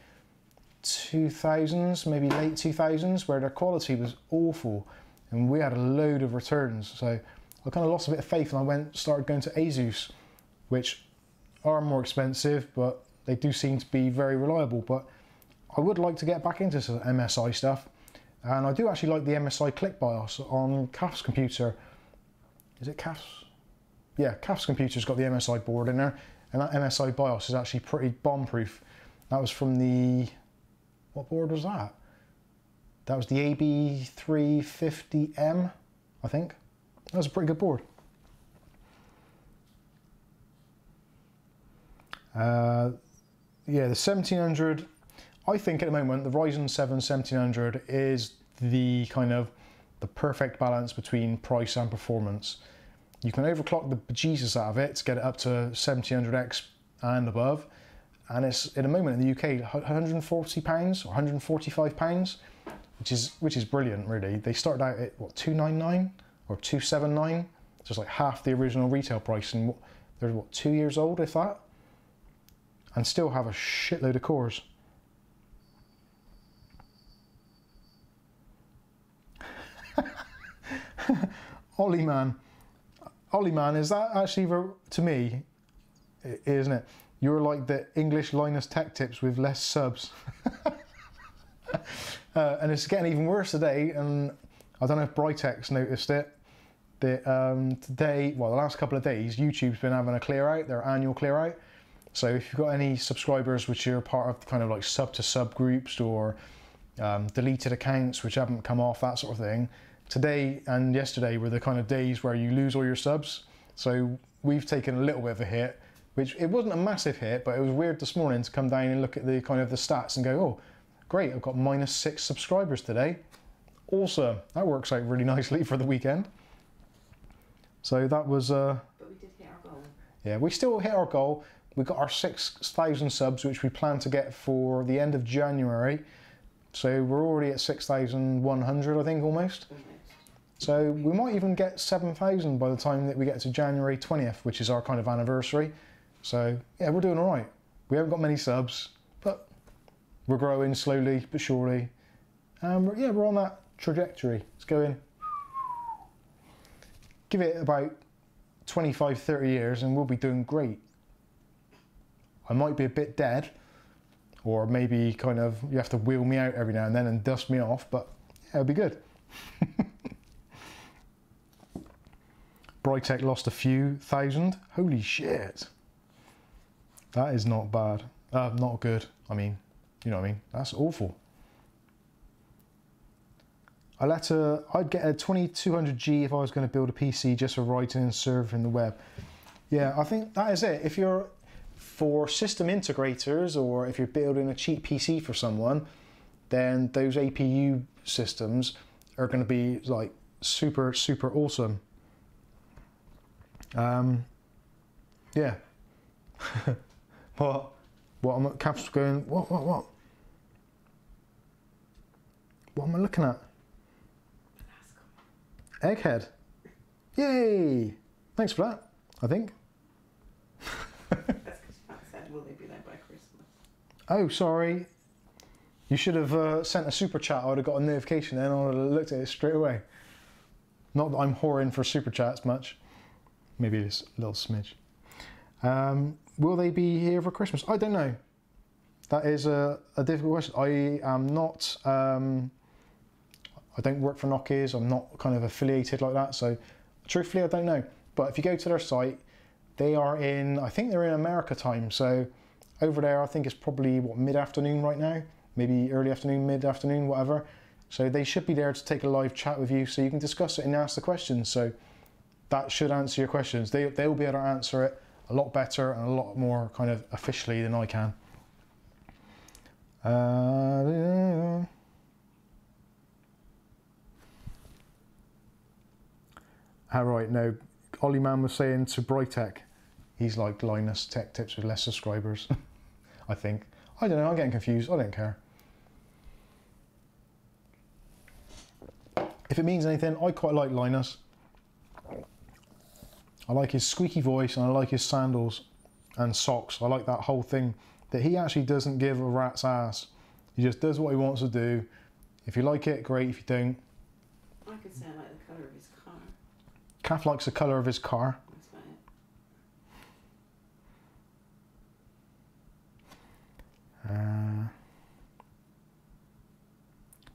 2000s, maybe late 2000s, where their quality was awful and we had a load of returns. So I kind of lost a bit of faith and I started going to Asus, which are more expensive, but they do seem to be very reliable. But I would like to get back into some MSI stuff, and I do actually like the MSI click BIOS on Kaff's computer. Is it Kaff's? Yeah, Kaff's computer's got the MSI board in there, and that MSI BIOS is actually pretty bomb-proof. That was from the... what board was that? That was the AB350M, I think. That was a pretty good board. Yeah, the 1700, I think at the moment the Ryzen 7 1700 is the kind of the perfect balance between price and performance. You can overclock the bejesus out of it to get it up to 1700X and above, and it's at the moment in the UK £140 or £145, which is brilliant really. They started out at what, 299 or 279, just like half the original retail price, and they're what, 2 years old if that, and still have a shitload of cores. Ollie man. Ollie man, is that actually, to me, isn't it? You're like the English Linus Tech Tips with less subs. And it's getting even worse today, and I don't know if Brightex noticed it. Today, well, the last couple of days, YouTube's been having a clear out, their annual clear out. So if you've got any subscribers which are part of kind of like sub-to-sub groups or deleted accounts which haven't come off, that sort of thing, today and yesterday were the kind of days where you lose all your subs. So we've taken a little bit of a hit, which it wasn't a massive hit, but it was weird this morning to come down and look at the kind of the stats and go, oh, great, I've got -6 subscribers today. Awesome, that works out really nicely for the weekend. So that was... but we did hit our goal. Yeah, we still hit our goal. We got our 6,000 subs, which we plan to get for the end of January. So we're already at 6,100, I think, almost. So we might even get 7,000 by the time that we get to January 20th, which is our kind of anniversary. So yeah, we're doing all right. We haven't got many subs, but we're growing slowly but surely. And yeah, we're on that trajectory. It's going. Give it about 25, 30 years and we'll be doing great. I might be a bit dead, or maybe kind of you have to wheel me out every now and then and dust me off, but yeah, it'll be good. Brightech lost a few thousand. Holy shit. That is not bad. Not good. I mean, you know what I mean? That's awful. I'd get a 2200G if I was going to build a PC just for writing and serving the web. Yeah, I think that is it. If you're... for system integrators, or if you're building a cheap PC for someone, then those APU systems are going to be like super, super awesome. Yeah. What am I, Kaff's going, what? What am I looking at? Egghead. Yay! Thanks for that, I think. Will they be there by Christmas? Oh, sorry. You should have sent a super chat. I would have got a notification then. I would have looked at it straight away. Not that I'm whoring for super chats much. Maybe just a little smidge. Will they be here for Christmas? I don't know. That is a difficult question. I am not... I don't work for Knockies. I'm not kind of affiliated like that. So, truthfully, I don't know. But if you go to their site... they are in, I think they're in America time, so over there I think it's probably, what, mid-afternoon right now? Maybe early afternoon, mid-afternoon, whatever. So they should be there to take a live chat with you so you can discuss it and ask the questions. So that should answer your questions. They'll be able to answer it a lot better and a lot more kind of officially than I can. Yeah. All right, no, Ollie man was saying to Brightech, he's like Linus Tech Tips with less subscribers, I think. I don't know, I'm getting confused, I don't care. If it means anything, I quite like Linus. I like his squeaky voice and I like his sandals and socks. I like that whole thing that he actually doesn't give a rat's ass. He just does what he wants to do. If you like it, great. If you don't... I could say I like the colour of his car. Kath likes the colour of his car. That's about it.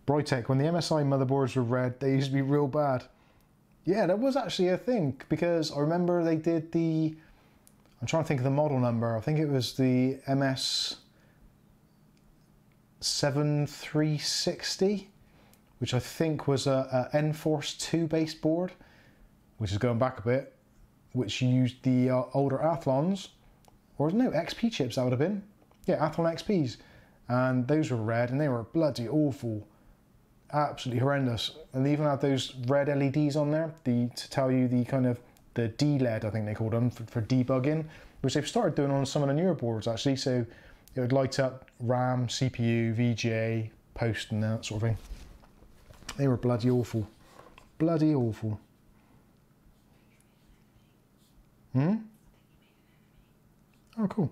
Brightex, when the MSI motherboards were red, they used to be real bad. Yeah, that was actually a thing, because I remember they did the... I'm trying to think of the model number. I think it was the MS7360, which I think was a Enforce 2 based board, which is going back a bit, which used the older Athlons, or no, XP chips that would have been. Yeah, Athlon XPs. And those were red, and they were bloody awful. Absolutely horrendous. And they even had those red LEDs on there, to tell you the kind of the D-LED, I think they called them, for debugging, which they've started doing on some of the newer boards actually. So it would light up RAM, CPU, VGA, post and that sort of thing. They were bloody awful. Bloody awful. Hmm? Oh, cool.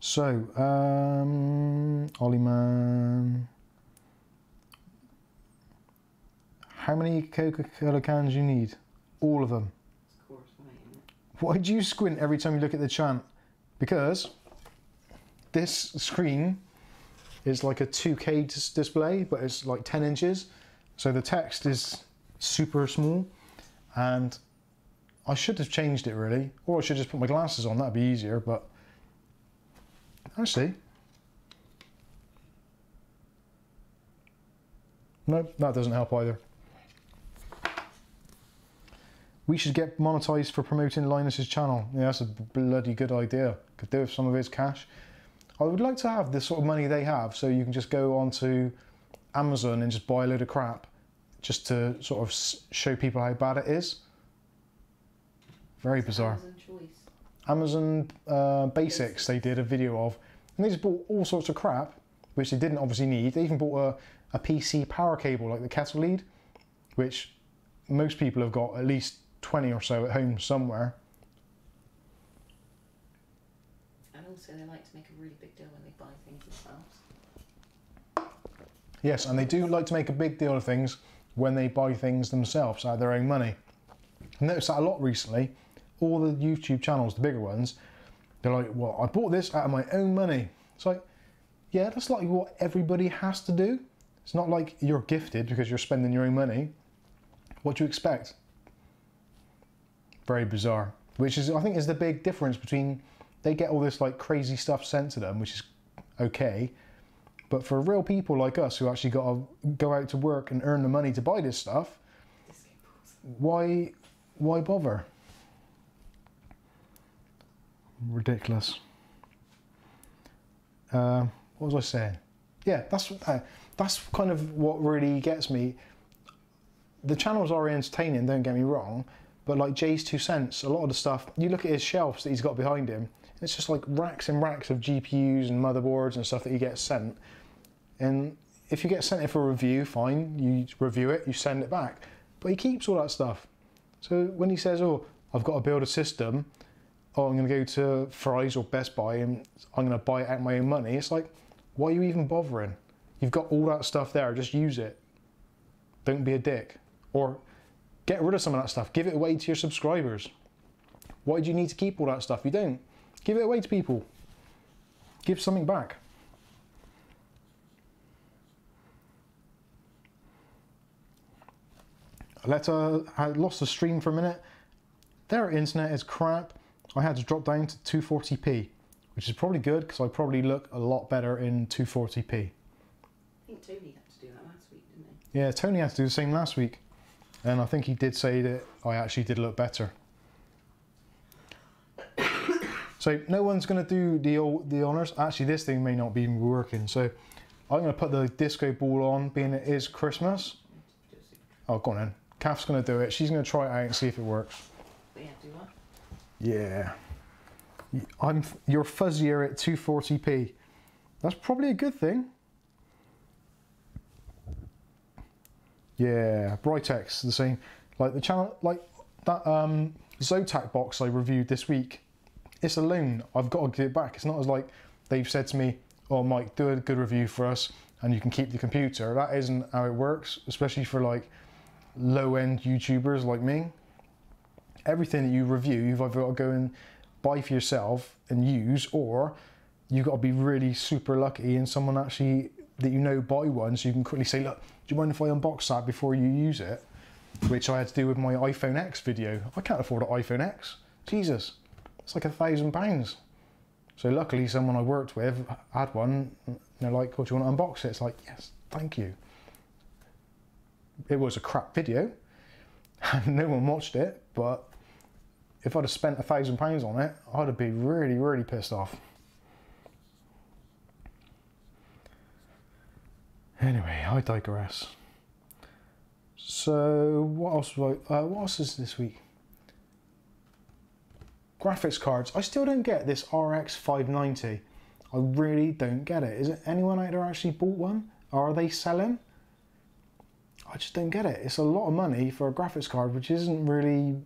So, Ollyman, how many Coca-Cola cans do you need? All of them. It's Coors Light, isn't it? Why do you squint every time you look at the chant? Because this screen is like a 2K display, but it's like 10 inches. So the text is super small, and I should have changed it really, or I should just put my glasses on, that'd be easier, but actually, nope, that doesn't help either. We should get monetized for promoting Linus's channel. Yeah, that's a bloody good idea. Could do with some of his cash. I would like to have this sort of money they have, so you can just go onto Amazon and just buy a load of crap, just to sort of show people how bad it is. Very bizarre. Amazon Choice. Amazon Basics, they did a video of, and they just bought all sorts of crap, which they didn't obviously need. They even bought a PC power cable, like the kettle lead, which most people have got at least 20 or so at home somewhere. And also they like to make a really big deal when they buy things themselves. Yes, and they do like to make a big deal of things when they buy things themselves out of their own money. I've noticed that a lot recently. All the YouTube channels, the bigger ones, they're like, well, I bought this out of my own money. It's like, yeah, that's like what everybody has to do. It's not like you're gifted because you're spending your own money. What do you expect? Very bizarre. Which is, I think, is the big difference between, they get all this like crazy stuff sent to them, which is okay, but for real people like us who actually got to go out to work and earn the money to buy this stuff, why bother? Ridiculous. What was I saying? Yeah, that's kind of what really gets me. The channels are entertaining, don't get me wrong, but like Jay's 2 cents, a lot of the stuff, you look at his shelves that he's got behind him, it's just like racks and racks of GPUs and motherboards and stuff that he gets sent. And if you get sent it for review, fine, you review it, you send it back. But he keeps all that stuff. So when he says, oh, I've got to build a system, oh, I'm going to go to Fry's or Best Buy and I'm going to buy it out of my own money. It's like, why are you even bothering? You've got all that stuff there, just use it. Don't be a dick. Or get rid of some of that stuff. Give it away to your subscribers. Why do you need to keep all that stuff? You don't. Give it away to people. Give something back. Aletta had lost the stream for a minute. Their internet is crap. I had to drop down to 240p, which is probably good because I probably look a lot better in 240p. I think Tony had to do that last week, didn't he? Yeah, Tony had to do the same last week. And I think he did say that I actually did look better. So no one's going to do the honours. Actually, this thing may not be working. So I'm going to put the disco ball on, being it is Christmas. Oh, go on then. Kath's going to do it. She's going to try it out and see if it works. But yeah, do what? Yeah, you're fuzzier at 240p. That's probably a good thing. Yeah, Brightex the same. Like the channel, like that Zotac box I reviewed this week. it's a loan. I've got to give it back. It's not as like they've said to me, oh Mike, do a good review for us and you can keep the computer. That isn't how it works, especially for like low-end YouTubers like me. Everything that you review, you've either got to go and buy for yourself and use, or you've got to be really super lucky and someone actually that you know buy one, so you can quickly say, look, do you mind if I unbox that before you use it? Which I had to do with my iPhone X video. I can't afford an iPhone X. Jesus, it's like £1,000. So luckily someone I worked with had one, and they're like, oh, do you want to unbox it? It's like, yes, thank you. It was a crap video, and no one watched it, but if I'd have spent £1,000 on it, I'd have been really, really pissed off. Anyway, I digress. So what else is this week? Graphics cards. I still don't get this RX 590. I really don't get it. Is it anyone out there actually bought one? Are they selling? I just don't get it. It's a lot of money for a graphics card, which isn't really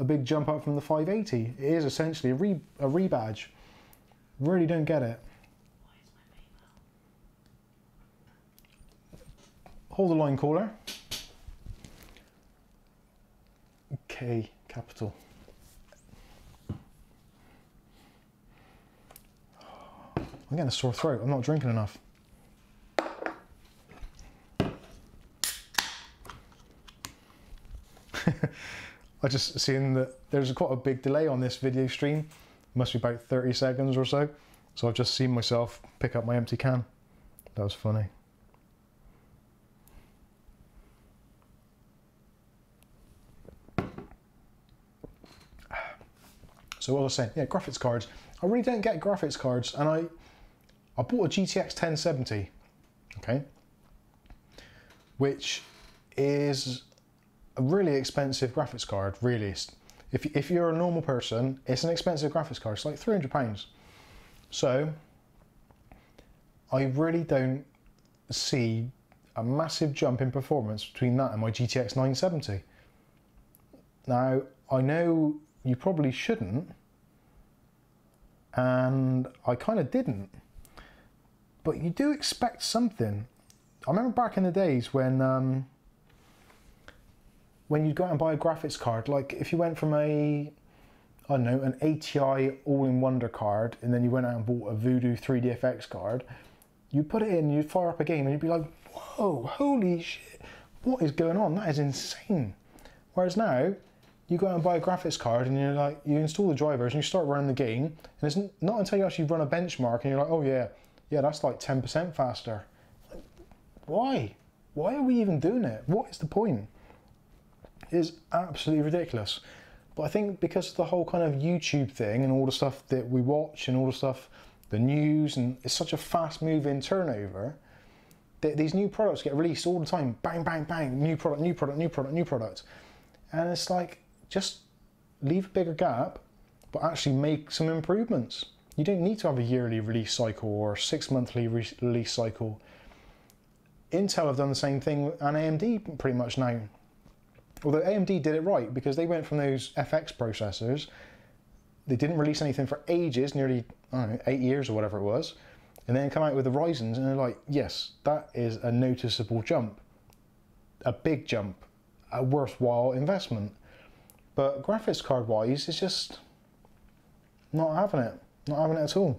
a big jump up from the 580. It is essentially a rebadge. Really don't get it. Hold the line, caller. Okay, capital. I'm getting a sore throat. I'm not drinking enough. I just seen that there's quite a big delay on this video stream. Must be about 30 seconds or so. So I've just seen myself pick up my empty can. That was funny. So what I was saying, yeah, graphics cards. I really don't get graphics cards, and I bought a GTX 1070, okay, which is a really expensive graphics card, really. If you're a normal person, it's an expensive graphics card. It's like £300. So I really don't see a massive jump in performance between that and my GTX 970. Now, I know you probably shouldn't, and I kind of didn't, but you do expect something. I remember back in the days when you'd go out and buy a graphics card, like if you went from a, I don't know, an ATI All-in-Wonder card, and then you went out and bought a Voodoo 3DFX card, you put it in, you'd fire up a game, and you'd be like, whoa, holy shit, what is going on? That is insane. Whereas now, you go out and buy a graphics card, and you're like, you install the drivers, and you start running the game, and it's not until you actually run a benchmark, and you're like, oh yeah, that's like 10% faster. Like, why? Why are we even doing it? What is the point? It is absolutely ridiculous. But I think because of the whole kind of YouTube thing and all the stuff that we watch and all the stuff, the news, and it's such a fast-moving turnover, that these new products get released all the time. Bang, bang, bang, new product, new product, new product, new product. And it's like, just leave a bigger gap, but actually make some improvements. You don't need to have a yearly release cycle or a six-monthly release cycle. Intel have done the same thing, and AMD pretty much now. Although AMD did it right, because they went from those FX processors, they didn't release anything for ages, nearly, I don't know, 8 years or whatever it was, and then come out with the Ryzens, and they're like, yes, that is a noticeable jump, a big jump, a worthwhile investment. But graphics card wise, it's just not having it. Not having it at all.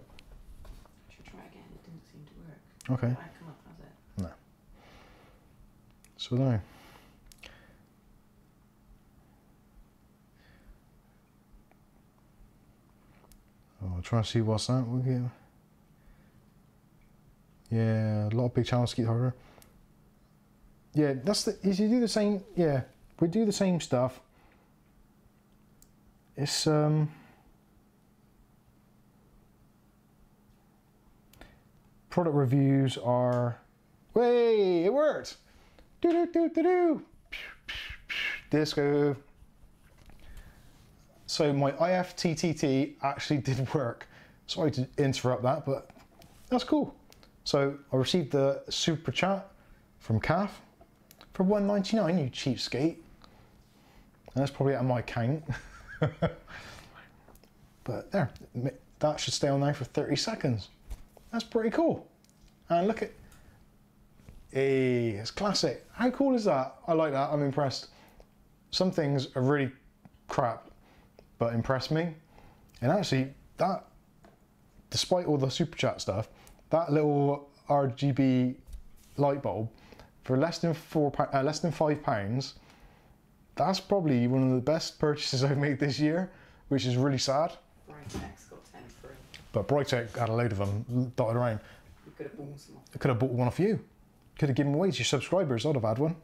I should try again, it didn't seem to work. Okay. Did I come up, has it? No. So no. Oh, I'll try and see what's that. We'll get... Yeah, a lot of big channels keep harder. Yeah, that's the, if you do the same, yeah, we do the same stuff. It's product reviews are, way it worked. Do do do do do. Disco. So my IFTTT actually did work. Sorry to interrupt that, but that's cool. So I received the super chat from Kath for $1.99. You cheapskate. And that's probably out of my account. But there, that should stay on now for 30 seconds. That's pretty cool. And look at, hey, it's classic. How cool is that? I like that, I'm impressed. Some things are really crap, but impress me. And actually, that, despite all the super chat stuff, that little RGB light bulb for less than £5, that's probably one of the best purchases I've made this year, which is really sad. Brightex got 10 free. But Brightex had a load of them dotted around. You could have bought some. I could have bought one off you. Could have given away to your subscribers. I'd have had one.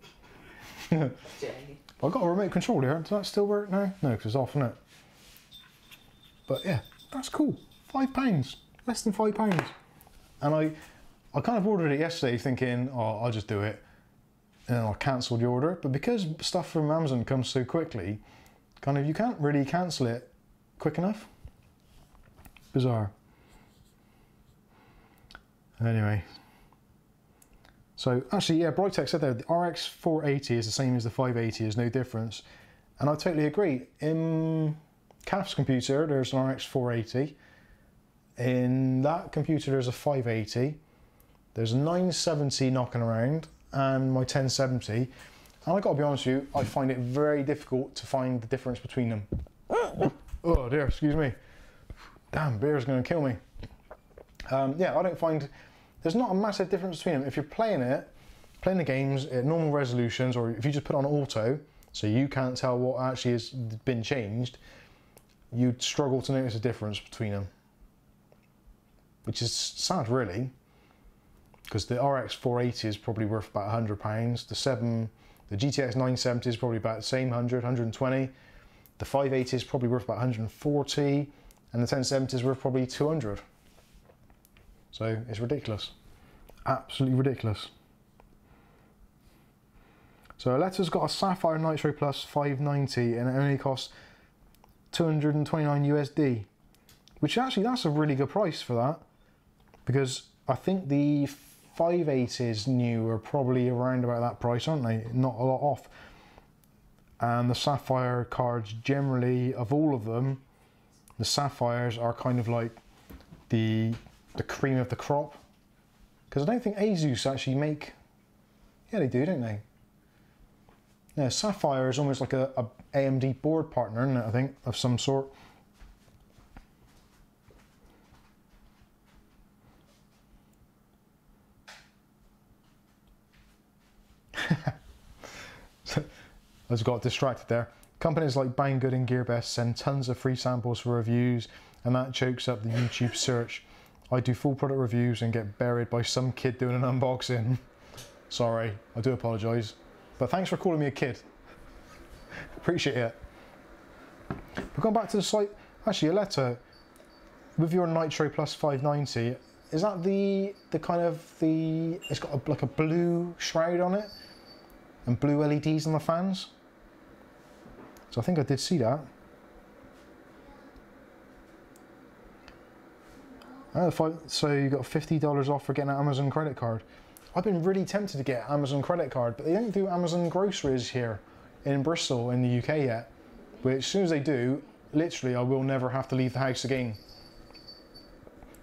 I got a remote control here. Does that still work now? No, because it's off, isn't it? But yeah, that's cool. £5, less than £5. And I kind of ordered it yesterday thinking, oh, I'll just do it. And I cancelled the order. But because stuff from Amazon comes so quickly, kind of you can't really cancel it quick enough. Bizarre. Anyway. So actually, yeah, Brightex said there, the RX 480 is the same as the 580, there's no difference. And I totally agree. In Kath's computer, there's an RX 480. In that computer, there's a 580. There's a 970 knocking around and my 1070. And I've got to be honest with you, I find it very difficult to find the difference between them. Oh dear, excuse me. Damn, beer's gonna kill me. Yeah, I don't find... There's not a massive difference between them. If you're playing the games at normal resolutions, or if you just put on auto, so you can't tell what actually has been changed, you'd struggle to notice a difference between them. Which is sad, really, because the RX 480 is probably worth about £100. The GTX 970 is probably about the same, 100, 120. The 580 is probably worth about 140, and the 1070 is worth probably 200. So it's ridiculous, absolutely ridiculous. So Aletta's got a Sapphire Nitro Plus 590 and it only costs $229 USD, which actually that's a really good price for that, because I think the 580s new are probably around about that price, aren't they? Not a lot off. And the Sapphire cards generally, of all of them, the Sapphires are kind of like the cream of the crop, because I don't think Asus actually make, yeah they do, don't they? Yeah, Sapphire is almost like a AMD board partner, isn't it, I think, of some sort. I just got distracted there. Companies like Banggood and GearBest send tons of free samples for reviews, and that chokes up the YouTube search. I do full product reviews and get buried by some kid doing an unboxing. Sorry, I do apologise. But thanks for calling me a kid. Appreciate it. But going back to the site, actually, Aletta, with your Nitro Plus 590, is that the kind of the, it's got a, like a blue shroud on it and blue LEDs on the fans? So I think I did see that. So you got $50 off for getting an Amazon credit card. I've been really tempted to get an Amazon credit card, but they don't do Amazon groceries here in Bristol in the UK yet. But as soon as they do, literally I will never have to leave the house again.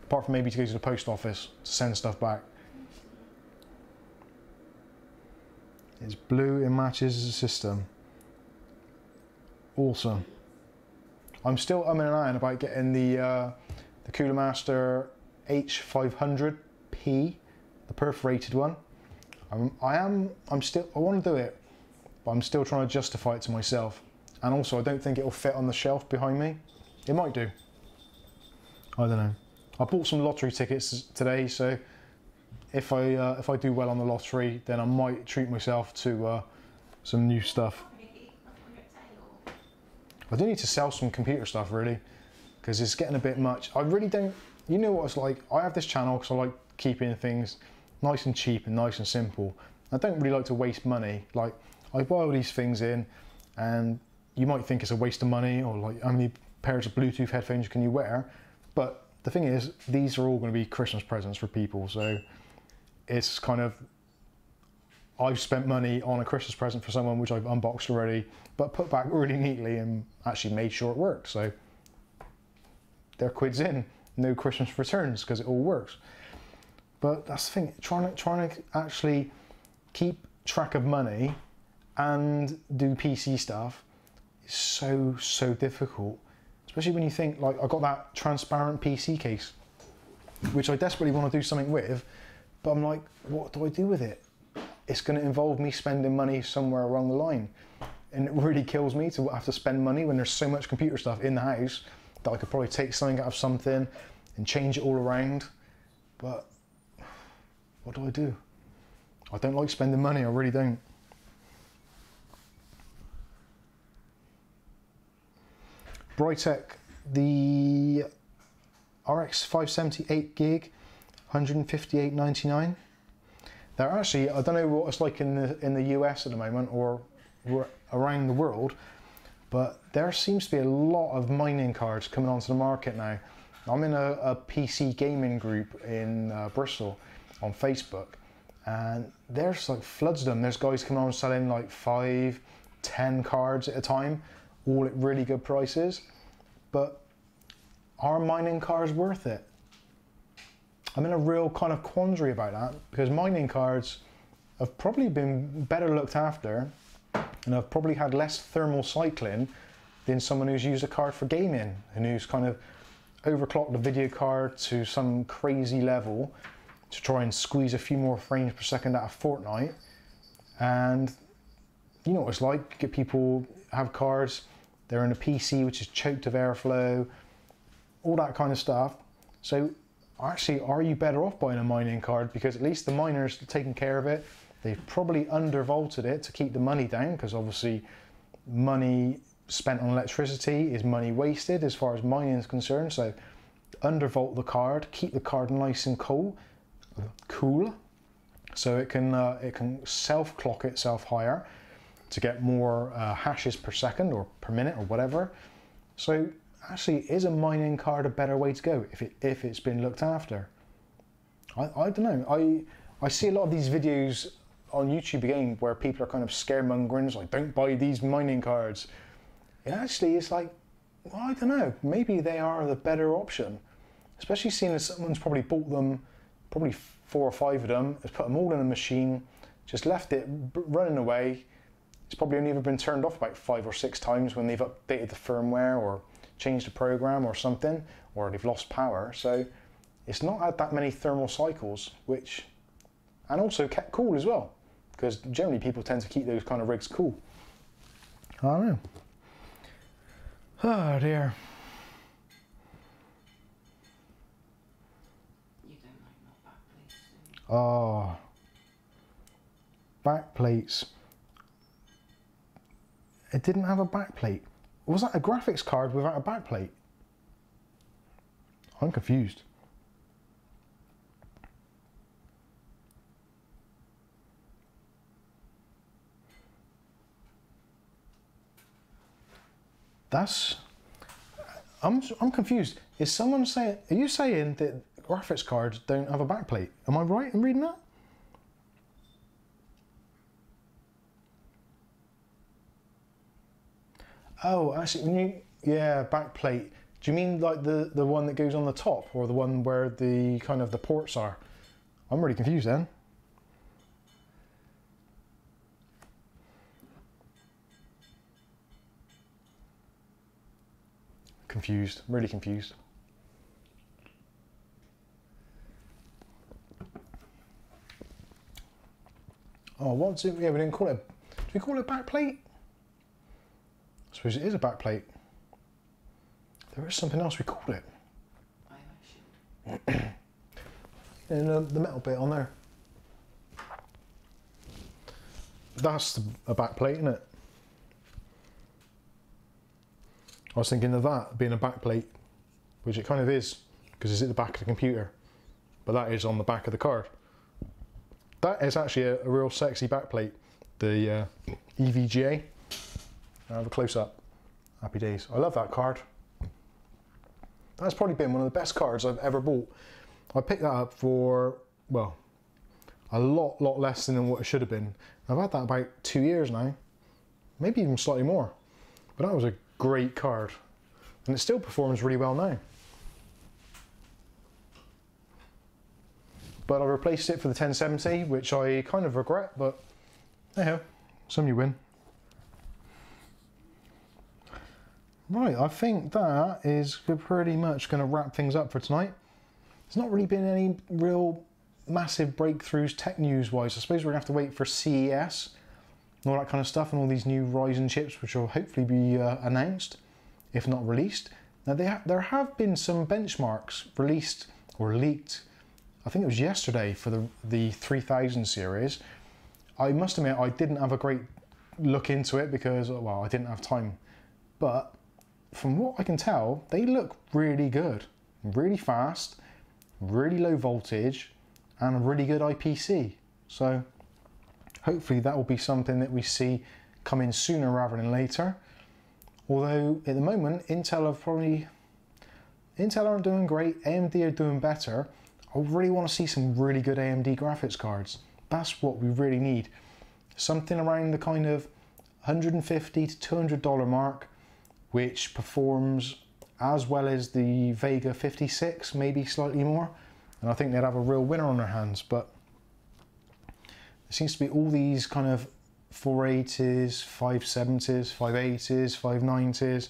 Apart from maybe to go to the post office to send stuff back. It's blue, it matches the system. Awesome. I'm still umming and ahhing about getting the Cooler Master H500P, the perforated one. I want to do it, but I'm still trying to justify it to myself. And also, I don't think it'll fit on the shelf behind me. It might do. I don't know. I bought some lottery tickets today, so if I do well on the lottery, then I might treat myself to some new stuff. I do need to sell some computer stuff, really. Because it's getting a bit much. I really don't, you know what it's like, I have this channel because I like keeping things nice and cheap and nice and simple. I don't really like to waste money. Like, I buy all these things in and you might think it's a waste of money, or like how many pairs of Bluetooth headphones can you wear, but the thing is, these are all going to be Christmas presents for people, so it's kind of, I've spent money on a Christmas present for someone which I've unboxed already, but put back really neatly and actually made sure it worked, so their quids in, no Christmas returns, because it all works. But that's the thing, trying to actually keep track of money and do PC stuff is so, so difficult. Especially when you think, like, I got that transparent PC case, which I desperately want to do something with, but I'm like, what do I do with it? It's going to involve me spending money somewhere along the line. And it really kills me to have to spend money when there's so much computer stuff in the house that I could probably take something out of something and change it all around. But what do? I don't like spending money, I really don't. Brightex, the RX 578 gig, $158.99. They're actually, I don't know what it's like in the US at the moment or around the world, but there seems to be a lot of mining cards coming onto the market now. I'm in a PC gaming group in Bristol on Facebook, and there's like floods of them. There's guys coming on selling like 5, 10 cards at a time, all at really good prices. But are mining cards worth it? I'm in a real kind of quandary about that, because mining cards have probably been better looked after and I've probably had less thermal cycling than someone who's used a card for gaming and who's kind of overclocked the video card to some crazy level to try and squeeze a few more frames per second out of Fortnite. And you know what it's like, get people have cards, they're in a PC which is choked of airflow, all that kind of stuff. So actually, are you better off buying a mining card? Because at least the miners are taking care of it. They've probably undervolted it to keep the money down, because obviously money spent on electricity is money wasted as far as mining is concerned. So undervolt the card, keep the card nice and cool, so it can self-clock itself higher to get more hashes per second or per minute or whatever. So actually, is a mining card a better way to go if it's been looked after? I don't know. I see a lot of these videos on YouTube again where people are kind of scaremongering, like, don't buy these mining cards. And actually, it's like, well, I don't know, maybe they are the better option, especially seeing as someone's probably bought them, probably 4 or 5 of them, has put them all in a machine, just left it running away. It's probably only ever been turned off about 5 or 6 times when they've updated the firmware or changed the program or something, or they've lost power. So it's not had that many thermal cycles, which, and also kept cool as well, because generally people tend to keep those kind of rigs cool. I don't know. Oh dear. You don't like no back plates, do you? Oh, back plates. It didn't have a back plate. Was that a graphics card without a back plate? I'm confused. That's, I'm confused. Is someone saying, are you saying that graphics cards don't have a backplate? Am I right in reading that? Oh, actually, when you, yeah, backplate. Do you mean like the one that goes on the top, or the one where the kind of the ports are? I'm really confused then. Confused, really confused. Oh, what's it? Yeah, we didn't call it. Do we call it back plate? I suppose it is a back plate. There is something else we call it. And the metal bit on there. That's a back plate, isn't it? I was thinking of that being a backplate, which it kind of is, because it's at the back of the computer, but that is on the back of the card. That is actually a real sexy backplate, the EVGA. I have a close-up. Happy days. I love that card. That's probably been one of the best cards I've ever bought. I picked that up for, well, a lot less than what it should have been. I've had that about 2 years now, maybe even slightly more, but that was a great card, and it still performs really well now. but I replaced it for the 1070, which I kind of regret, but anyhow, some you win. Right, I think that is pretty much going to wrap things up for tonight. There's not really been any real massive breakthroughs tech news-wise. I suppose we're going to have to wait for CES and all that kind of stuff and all these new Ryzen chips, which will hopefully be announced, if not released. Now, there have been some benchmarks released or leaked, I think it was yesterday, for the 3000 series. I must admit, I didn't have a great look into it because, well, I didn't have time. But from what I can tell, they look really good, really fast, really low voltage, and a really good IPC. So hopefully that will be something that we see come in sooner rather than later. Although at the moment, Intel aren't doing great, AMD are doing better. I really want to see some really good AMD graphics cards. That's what we really need. Something around the kind of $150 to $200 mark, which performs as well as the Vega 56, maybe slightly more, and I think they'd have a real winner on their hands. But there seems to be all these kind of 480s, 570s, 580s, 590s,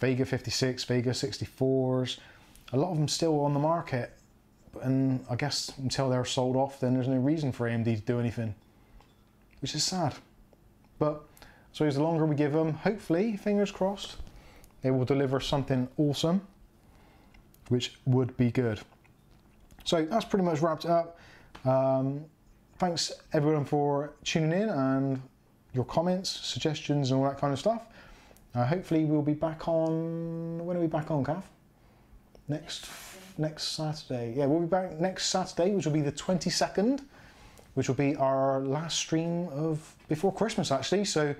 Vega 56, Vega 64s, a lot of them still on the market, and I guess until they're sold off, then there's no reason for AMD to do anything, which is sad. But so as the longer we give them, hopefully, fingers crossed, they will deliver something awesome, which would be good. So that's pretty much wrapped up. Thanks everyone for tuning in and your comments, suggestions and all that kind of stuff. Hopefully we'll be back on, when are we back on, Kath? Next Saturday. Yeah, we'll be back next Saturday, which will be the 22nd, which will be our last stream of before Christmas, actually. So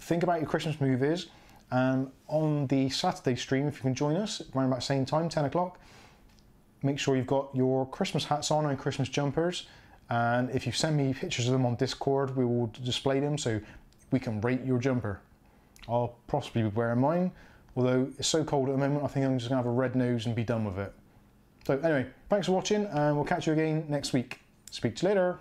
think about your Christmas movies. And on the Saturday stream, if you can join us around about the same time, 10 o'clock, make sure you've got your Christmas hats on and Christmas jumpers. And if you send me pictures of them on Discord, we will display them so we can rate your jumper. I'll possibly be wearing mine, although it's so cold at the moment, I think I'm just gonna have a red nose and be done with it. So anyway, thanks for watching and we'll catch you again next week. Speak to you later.